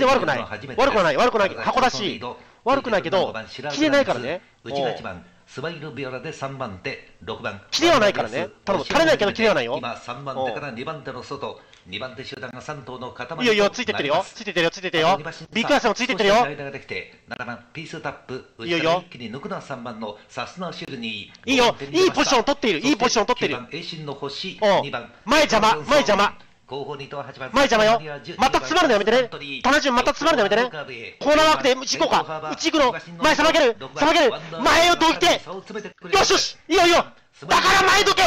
悪くない。箱だし、悪くないけど、切れないからね。スマイルビオラで3番手、6番。切れはないからね。多分垂れないけど切れはないよ。今3番手から2番手の外、2番手集団が3頭の塊。いいよ、ついてってるよ。ビッグアースもついてってるよ。7番、ピースタップ。一気に抜くのは3番のサスナーシルに。いいポジション取っている。2番、前邪魔。後方2頭8番。前邪魔よ。また詰まるのやめてね。棚順また詰まるのやめてね。コーナーワークで打ち行こうか。打ち行くの。前さばける。前をどいて。よし。いいよ。だから前どけ。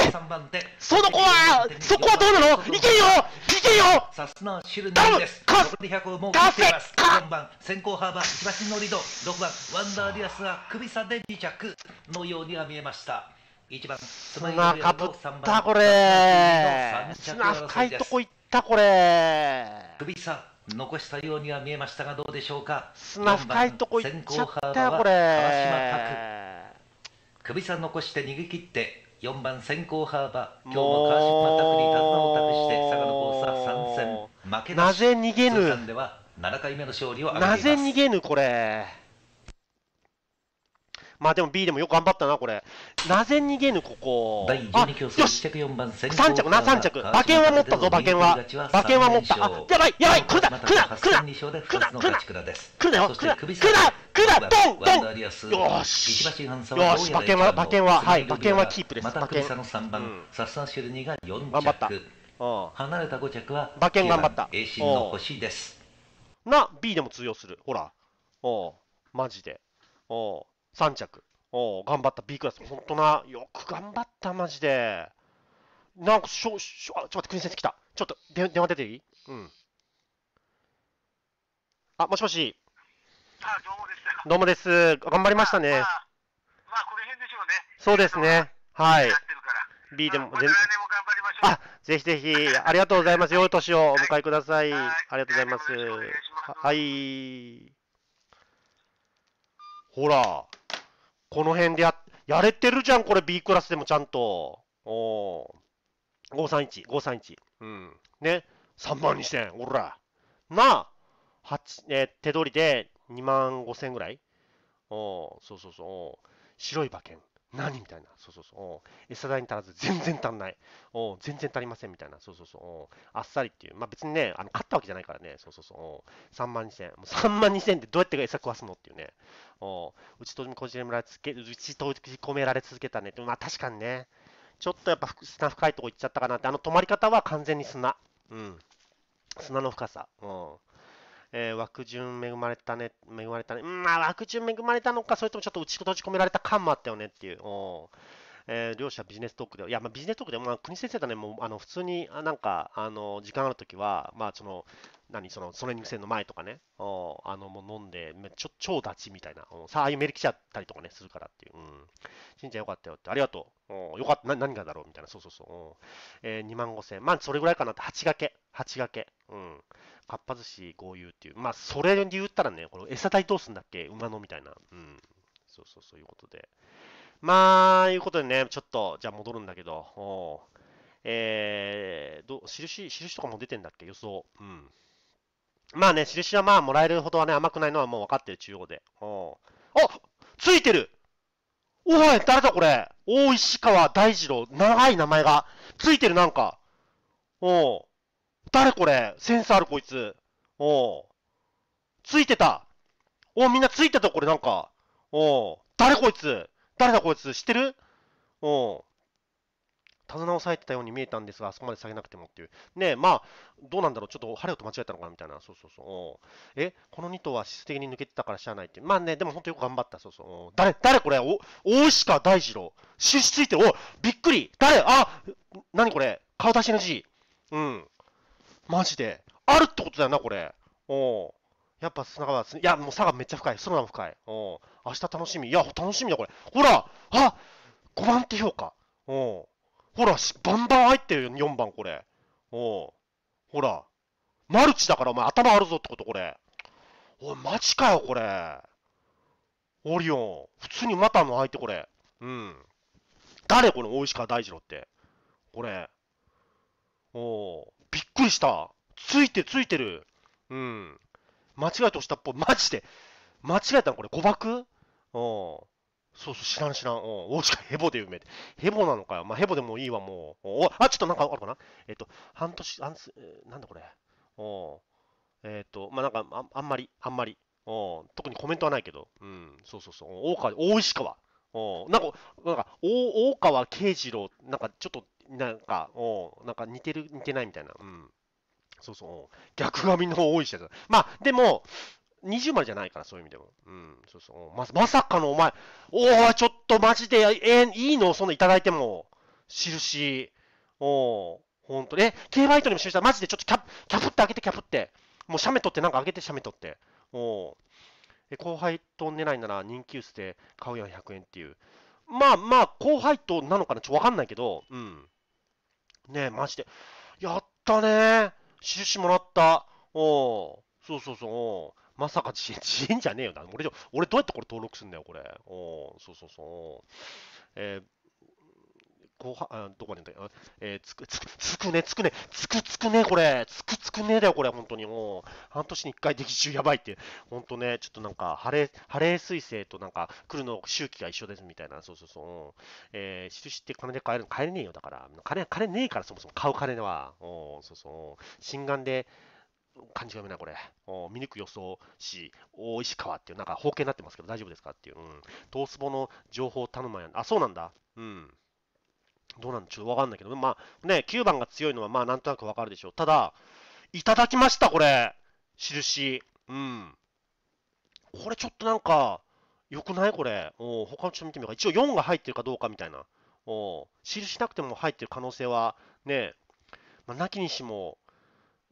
そこはどうなの？いけよ。頼む。4番先行ハーバー東のリード。6番ワンダーリアスが首差で2着のようには見えました。かぶったこれ、砂深いとこ行ったこれ、首差残したようには見えましたがどうでしょうか。砂深いとこ行っちゃったよこれ。首差残して逃げ切って4番先行ハーバー、今日の川島拓に手綱を託して佐賀のコースは3戦負けなし。なぜ逃げぬ？通算では7回目の勝利を挙げています。なぜ逃げぬこれ。まあでも B でもよく頑張ったな、これ。なぜ逃げぬ、ここ。あ、よし !3 着な、3着。馬券は持ったぞ、馬券は。馬券は持った。あ、やばい、やばい、くだ、くだ、くだ、くだ、くだ、くだ、くだよ、くだ、くだ、くだ、ドン、ドン。よし、よし、馬券は、馬券は、はい、馬券はキープです。馬券。頑張った。離れた5着は、馬券頑張った。な、B でも通用する。ほら。おマジで。お3着。お頑張った。B クラス。ほんとな。よく頑張った、マジで。なんか、あ、ちょっと待って、国先生来た。ちょっと、電話出ていい？うん。あ、もしもし。あ、どうもです。どうもです。頑張りましたね。まあ、この辺でしょうね。そうですね。はい。B でも、全然。あ、ぜひぜひ、ありがとうございます。良い年をお迎えください。ありがとうございます。はい。ほら、この辺でやれてるじゃん、これ B クラスでもちゃんと。おー。531、531。うん。ね。32,000、ほら。なあ、手取りで25,000ぐらい。おー、そうそうそう。白い馬券。何みたいな。そうそうそう。餌代に足らず、全然足んない。お全然足りませんみたいな。そうそうそう。あっさりっていう。まあ別にね、勝ったわけじゃないからね。そうそうそう。32,000。もう32,000ってどうやって餌食わすのっていうね。打ち込められ続けたね。まあ確かにね。ちょっとやっぱ砂深いとこ行っちゃったかなって。あの止まり方は完全に砂。うん。砂の深さ。うん。枠順恵まれたね、恵まれたね、うん、まあ、枠順恵まれたのか、それともちょっと閉じ込められた感もあったよねっていう、両者ビジネストークで、いや、まあ、ビジネストークで、まあ、国先生だね、もう普通になんか、時間あるときは、まあ、その、何、それに店の前とかね、もう飲んで、超立ちみたいな、さあ、ああいうメール来ちゃったりとかね、するからっていう、うん、しんちゃんよかったよって、ありがとう、よかった、何がだろうみたいな、そうそうそう、25,000、まあ、それぐらいかなって、8掛け、8掛け、うん。かっぱ寿司豪遊っていう、まあ、それで言ったらね、この餌代どうすんだっけ、馬のみたいな、うん、そうそうそういうことで、まあ、いうことでね、ちょっと、じゃあ戻るんだけど、印とかも出てんだっけ、予想、うん。まあね、印はまあ、もらえるほどはね、甘くないのはもう分かってる、中央で。おあついてるおい、誰だこれ大石川大二郎、長い名前が、ついてる、なんか。お誰これセンスあるこいつ。おう。ついてた。おう、みんなついてたこれなんか。おう。誰こいつ誰だこいつ知ってるおう。手綱を押さえてたように見えたんですが、あそこまで下げなくてもっていう。ねえ、まあ、どうなんだろうちょっとハレオと間違えたのかなみたいな。そうそうそう。おうこの2頭は質的に抜けてたからしゃあないっていう。まあね、でもほんとよく頑張った。そうそう。おう誰これ大石川大二郎。印ついてる。おうびっくり誰あ何これ顔出し NG。うん。マジで。あるってことだよな、これ。おやっぱ砂川、いや、もう差がめっちゃ深い。空が深い。お明日楽しみ。いや、楽しみだ、これ。ほらあ !5 番って評価。おほら、バンバン入ってるよ、4番、これ。おほら。マルチだから、お前、頭あるぞってこと、これ。おい、マジかよ、これ。オリオン。普通にまたの相手、これ。うん。誰、この大石川大二郎って。これ。おびっくりした。ついてる。うん。間違えて押したっぽい。マジで。間違えたのこれ、誤爆そうそう、知らん。大石川ヘボで有名で。ヘボなのかよ。まあ、ヘボでもいいわ、もう。あ、ちょっとなんかあるかななんだこれ。まあ、なんかあんまり。特にコメントはないけど。うん、そう。大石川。なんか、大川慶次郎、なんかちょっと、なんか似てないみたいな。うん。そう。逆髪の多い人だ。まあ、でも、20までじゃないから、そういう意味でも。うん。そう。まさかのお前、ちょっとマジで、いいのそんないただいても、印。ほんと。競馬糸にも印した。マジでちょっとキャプって開けて、キャプって。もう、シャメ取って、なんか開けて、シャメ取って。後輩と狙いなら人気薄で買うやん100円っていう。まあ、後輩となのかなちょっとわかんないけど、うん。ねえ、マジで。やったねー。印もらった。そう。まさか自信じゃねえよな。俺どうやってこれ登録すんだよ、これ。そう。ごは、あ、どこまで言うんだよ。つくねだよ、これ、本当にもう、半年に1回劇中やばいって、本当ね、ちょっとなんか、ハレー彗星となんか、来るの周期が一緒ですみたいな、そうそうそう。印って金で買えねえよ、だから、金ねえから、そもそも買う金は、そうそう。心眼で、漢字読めない、これ。見抜く予想し、大石川っていう、なんか、方形になってますけど、大丈夫ですかっていう。うん。トースポの情報頼むやん。あ、そうなんだ。うん。どうなんちょっとわかんないけど、まあ、ね、9番が強いのは、まあ、なんとなくわかるでしょう。ただ、いただきました、これ。印。うん。これちょっとなんか、良くないこれ。他のちょっと見てみようか。一応4が入ってるかどうかみたいな。印なくても入ってる可能性は、ね、まあ、なきにしも、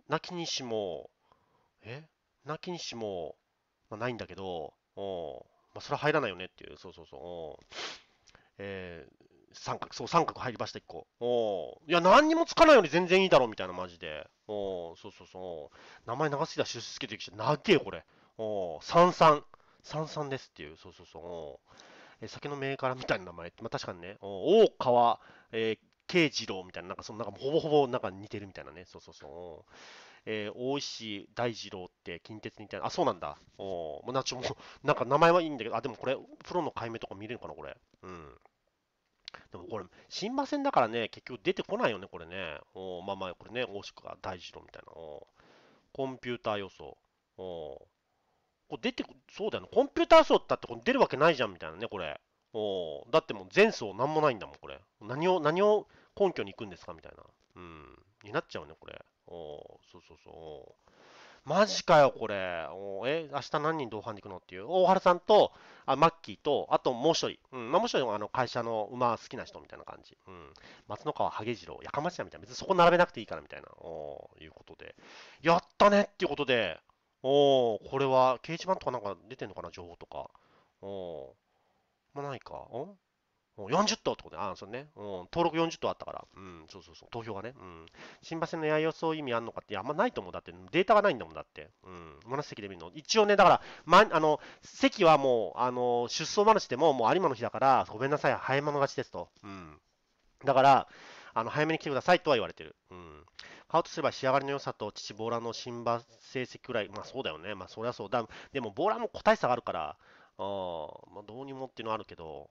まあ、ないんだけど、まあ、それは入らないよねっていう、そうそうそう。三角、そう、三角入りました、1個。いや、何にもつかないより全然いいだろうみたいな、マジで。そうそうそう。名前長すぎだ、出世つけてきて、長えよ、これ。33ですっていう、そうそうそう。酒の銘柄みたいな名前って、まあ、確かにね、大川、慶次郎みたいな、なんかそのなんかほぼほぼなんか似てるみたいなね、そうそうそう。大石大二郎って近鉄みたいな、あ、そうなんだ。もうなんか名前はいいんだけど、あ、でもこれ、プロの解明とか見れるかな、これ。うん。でもこれ、新馬戦だからね、結局出てこないよね、これね。まあまあ、これね、大石が大二郎みたいな。コンピューター予想。これ出て、そうだよね、コンピューター予想ってだってこれ出るわけないじゃんみたいなね、これ。だってもう前走なんもないんだもん、これ。何を根拠に行くんですかみたいな。うん。になっちゃうね、これ。そうそうそう。マジかよ、これ。明日何人同伴で行くのっていう。大原さんと、マッキーと、あともう一人。うん。まあ、もう一人は会社の馬好きな人みたいな感じ。うん。松の川ハゲ次郎、やかましいなみたいな。別にそこ並べなくていいからみたいな。いうことで。やったねっていうことで。これは、掲示板とかなんか出てんのかな、情報とか。まあ、ないか。40頭ってことね。あ、そうね。登録40頭あったから。うん、そうそうそう。投票がね。うん。新馬戦のや予想意味あんのかって、あんまないと思う。だって、データがないんだもんだって。うん。馬主席で見るの。一応ね、だから、席はもう、出走馬主でも、もう有馬の日だから、ごめんなさい、早馬の勝ちですと。うん。だから、早めに来てくださいとは言われてる。うん。買うとすれば仕上がりの良さと、ボーラの新馬成績くらい。まあ、そうだよね。まあ、そりゃそうだ。でも、ボーラも個体差があるから、まあ、どうにもっていうのはあるけど、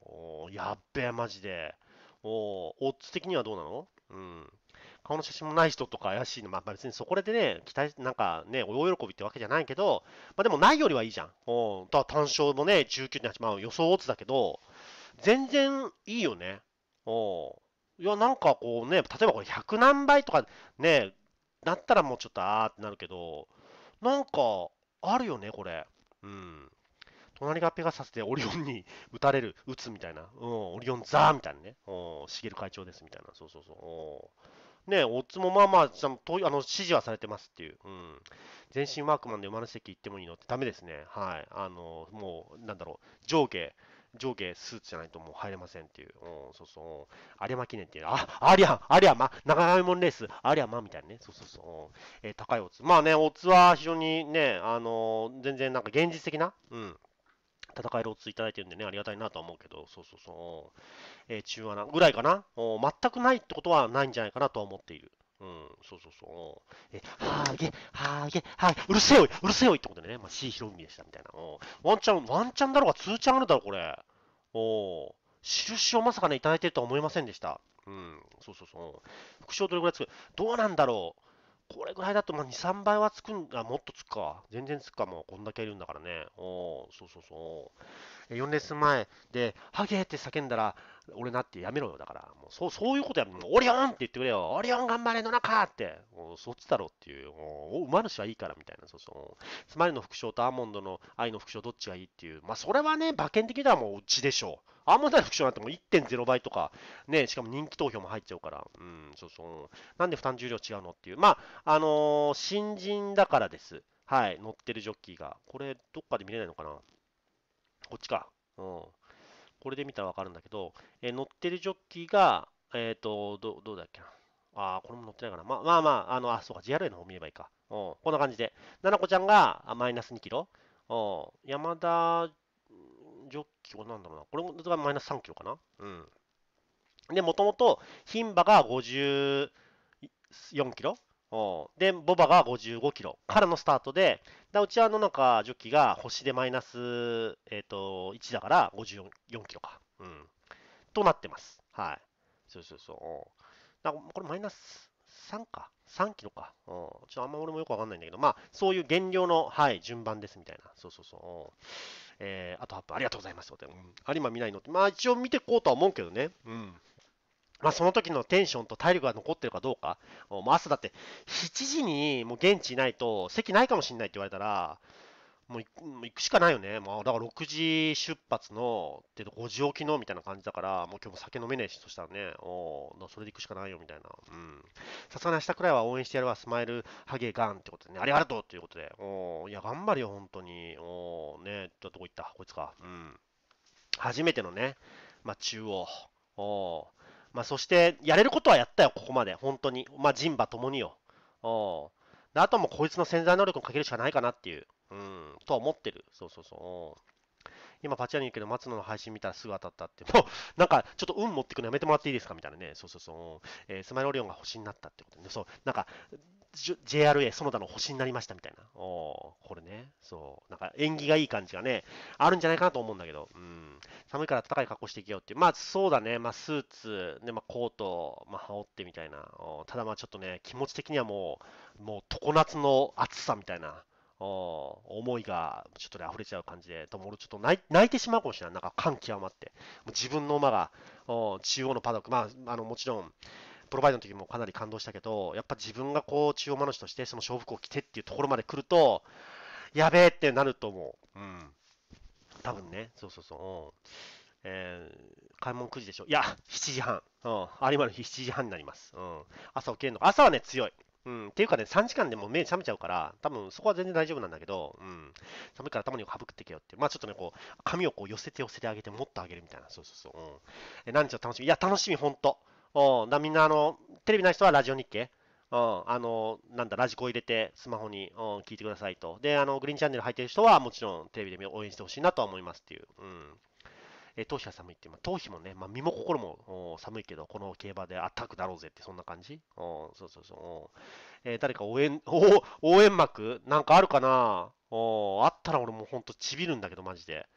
やっべえ、マジで。オッズ的にはどうなの？うん。顔の写真もない人とか怪しいの。まあ、別にそこでね、期待、なんかね、大喜びってわけじゃないけど、まあでもないよりはいいじゃん。単勝もね、19.8、まあ予想オッズだけど、全然いいよね。いや、なんかこうね、例えばこれ100何倍とかね、なったらもうちょっとあーってなるけど、なんか、あるよね、これ。うん。隣がペガサスでオリオンに打つみたいな。オリオンザーみたいなね。茂会長ですみたいな。そうそうそう。ねえ、オッズもまあまあ、指示はされてますっていう。うん。全身ワークマンで馬の席行ってもいいのってダメですね。はい。もう、なんだろう、上下スーツじゃないともう入れませんっていう。そうそう。有馬記念っていう。有馬長いもんレース、有馬みたいなね。そうそうそう。高いオッズ。まあね、オッズは非常にね、全然なんか現実的な。うん。戦えるおついただいてるんでね、ありがたいなとは思うけど、そうそうそう。中穴ぐらいかな。全くないってことはないんじゃないかなとは思っている。うん、そうそうそう。うるせえよいってことでね、まあ、C ひろみでしたみたいな。ワンチャンだろうが、ツーチャンあるだろ、これ。印をまさかね、いただいてるとは思いませんでした。うん、そうそうそう。副賞どれぐらいつく？どうなんだろう。これぐらいだと、まあ、2、3倍はつくんだ。もっとつくか。全然つくかも。こんだけいるんだからね。そうそうそう。4レース前で、ハゲーって叫んだら、俺なってやめろよ。だから、もうそういうことやる。オリオンって言ってくれよ。オリオン頑張れ、野中って。そっちだろっていう。馬主はいいからみたいな。そうそう。スマイルの副賞とアーモンドの愛の副賞、どっちがいいっていう。まあ、それはね、馬券的にはもううちでしょう。アーモンドの副賞なんてもう 1.0 倍とか、ね、しかも人気投票も入っちゃうから。うん、そうそう。なんで負担重量違うのっていう。まあ、新人だからです。はい、乗ってるジョッキーが。これ、どっかで見れないのかな？こっちか。うん。これで見たらわかるんだけど、乗ってるジョッキーが、どうだっけな。これも乗ってないかな。まあ、そうか、JRA の方見ればいいか。うん。こんな感じで。ななこちゃんが、マイナス2キロ。うん。山田ジョッキー、これなんだろうな。これがマイナス3キロかな。うん。で、もともと牝馬が54キロで、ボバが55キロからのスタートで、うちは野中ジョッキーが星でマイナス、1だから54キロか、うん、となってます。はい。そうそうそう。だからこれマイナス3か、3キロか、うん、ちょっとあんま俺もよくわかんないんだけど、まあ、そういう減量の、はい、順番ですみたいな、そうそうそう、あと8分、ありがとうございますって、うん、有馬見ないのって、まあ、一応見ていこうとは思うけどね、うん、まあ、その時のテンションと体力が残ってるかどうか、もう朝だって、7時にもう現地いないと、席ないかもしれないって言われたら、もう行くしかないよね、まあ、だから6時出発の、って5時起きのみたいな感じだから、もう今日も酒飲めねえし、そしたらね、それで行くしかないよみたいな、うん、さすがに明日くらいは応援してやるわ、スマイル、ハゲ、ガンってことでね、ありがとうということで、いや、頑張るよ、本当に、ね、どこ行った、こいつか、うん、初めてのね、まあ、中央、まあ、そして、やれることはやったよ、ここまで、本当に、まあ、人馬ともによ、あとはもうこいつの潜在能力にかけるしかないかなっていう。うん、とは思ってる。そうそうそう。今、パチ屋にいるけど、松野の配信見たらすぐ当たったって。もう、なんか、ちょっと運持ってくのやめてもらっていいですかみたいなね。そうそうそう。スマイルオリオンが星になったってことね。そう、なんか、JRA、園田の星になりましたみたいな。これね。そう。なんか、縁起がいい感じがね、あるんじゃないかなと思うんだけど。うん。寒いから暖かい格好していけようっていう。まあ、そうだね。まあ、スーツ、で、まあ、コート、まあ、羽織ってみたいな。ただ、まあ、ちょっとね、気持ち的にはもう、常夏の暑さみたいな。思いがちょっとね溢れちゃう感じで、でも俺ちょっと泣いてしまうかもしれない、なんか感極まって、もう自分の馬が中央のパドック、まあ、もちろん、プロバイドの時もかなり感動したけど、やっぱ自分がこう中央馬主として、その勝負服を着てっていうところまで来ると、やべえってなると思う、うん、多分ね、そうそうそう、開門9時でしょ、いや、7時半、有馬の日7時半になります、うん、朝起きれるのか、朝はね、強い。うん、っていうかね、3時間でも目覚めちゃうから、多分そこは全然大丈夫なんだけど、うん、寒いから頭にかぶってけよって、まあちょっとね、こう、髪をこう寄せてあげて、持ってあげるみたいな、そうそうそう、うん、何日を楽しみ、いや、楽しみ、ほんと、みんな、テレビない人はラジオ日経、なんだ、ラジコ入れて、スマホに、聞いてくださいと、で、グリーンチャンネル入ってる人は、もちろんテレビで応援してほしいなとは思いますっていう。うん頭皮が寒いって、まあ、頭皮もね、まあ、身も心も寒いけど、この競馬でアタックだろうぜって、そんな感じそうそうそう。誰か応援幕なんかあるかなあったら俺もうほんとちびるんだけど、マジで。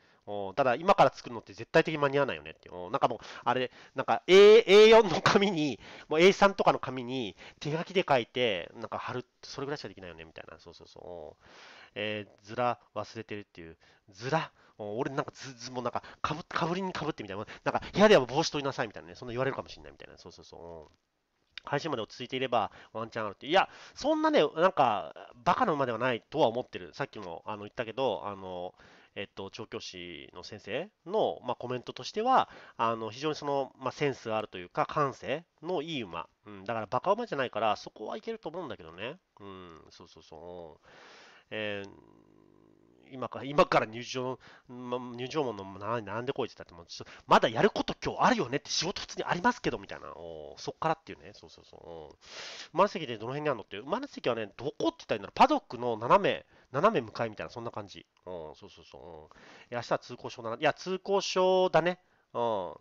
ただ、今から作るのって絶対的に間に合わないよねって。なんかもう、あれ、なんか A4 の紙に、もう A3 とかの紙に手書きで書いて、なんか貼る、それぐらいしかできないよねみたいな。そうそうそう。ずら忘れてるっていう。ずら俺なんかもうなんかかぶってみたいな。なんか部屋では帽子取りなさいみたいなね。そんな言われるかもしれないみたいな。そうそうそう。配信まで落ち着いていればワンチャンあるって。いや、そんなね、なんかバカな馬ではないとは思ってる。さっきも言ったけど、調教師の先生の、まあ、コメントとしては、非常にその、まあ、センスがあるというか、感性のいい馬。うん、だからバカ馬じゃないから、そこはいけると思うんだけどね。うん、そうそうそう。今から入場門の並んでこいって言ったって、まだやること今日あるよねって仕事普通にありますけどみたいな、そっからっていうね、そうそうそう。生まれ席でどの辺にあるのって、生まれ席はね、どこって言ったらいいんだろう、パドックの斜め向かいみたいな、そんな感じ。そうそうそう。明日は通行証だな。いや、通行証だね。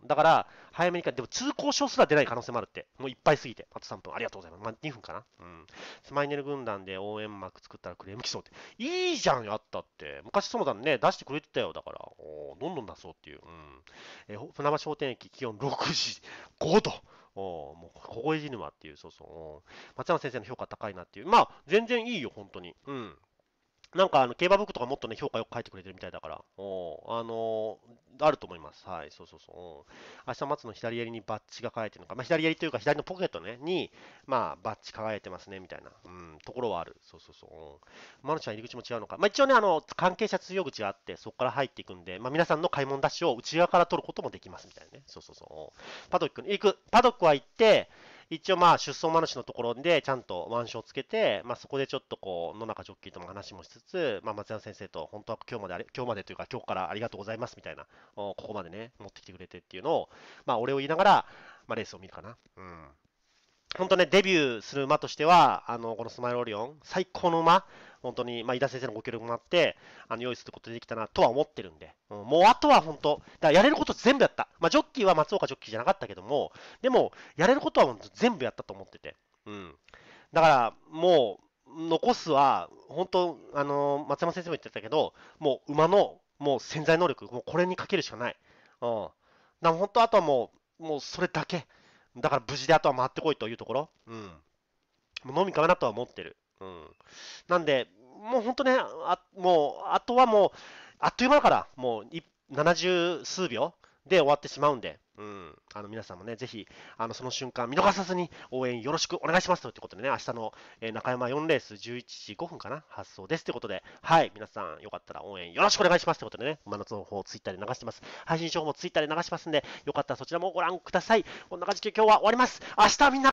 だから、早めにでも通行証すら出ない可能性もあるって。もういっぱいすぎて。あと3分。ありがとうございます。まあ、2分かな。うん。スマイネル軍団で応援幕作ったらクレーム来そうって。いいじゃん、やったって。昔、園田ね、出してくれてたよ。だから、どんどん出そうっていう。うん。船橋商店駅、気温6時5度。もう、ここへじぬまっていう。そうそう。松山先生の評価高いなっていう。まあ、全然いいよ、本当に。うん。なんか競馬ブックとかもっとね、評価よく書いてくれてるみたいだから、あると思います。はい、そうそうそう。明日松の左襟にバッチが輝いてるのか、まあ、左襟というか左のポケットね、に、まあ、バッチ輝いてますね、みたいな、うん、ところはある。そうそうそう。馬主は入り口も違うのか。まあ、一応ね、関係者通用口があって、そこから入っていくんで、まあ、皆さんの買い物ダッシュを内側から取ることもできます、みたいなね。そうそうそう。パドックは行って、一応、まあ出走馬主のところでちゃんと腕章をつけて、まあ、そこでちょっとこう野中ジョッキーとも話もしつつ、まあ、松山先生と本当は今日までというか今日からありがとうございますみたいな、ここまでね持ってきてくれてっていうのを、まあ、お礼を言いながら、まあ、レースを見るかな。うん本当ね、デビューする馬としては、このスマイルオリオン、最高の馬、本当に、まあ、井田先生のご協力もあって、用意することできたなとは思ってるんで、もうあとは本当、だからやれること全部やった。まあ、ジョッキーは松岡ジョッキーじゃなかったけども、でも、やれることは全部やったと思ってて、うん。だから、もう、残すは、本当、松山先生も言ってたけど、もう馬のもう潜在能力、もうこれにかけるしかない。うん。だから本当、あとはもうそれだけ。だから無事であとは回ってこいというところ。うん。もうのみかなとは思ってる。うん。なんで、もう本当ね、あとはもう、あっという間だから、もう70数秒で終わってしまうんで、うん。皆さんもね、ぜひ、その瞬間、見逃さずに応援よろしくお願いしますということでね、明日の、中山4レース11時5分かな、発送ですということで、はい、皆さんよかったら応援よろしくお願いしますということでね、馬の情報をツイッターで流してます。配信情報もツイッターで流しますんで、よかったらそちらもご覧ください。こんな感じで今日は終わります。明日みんな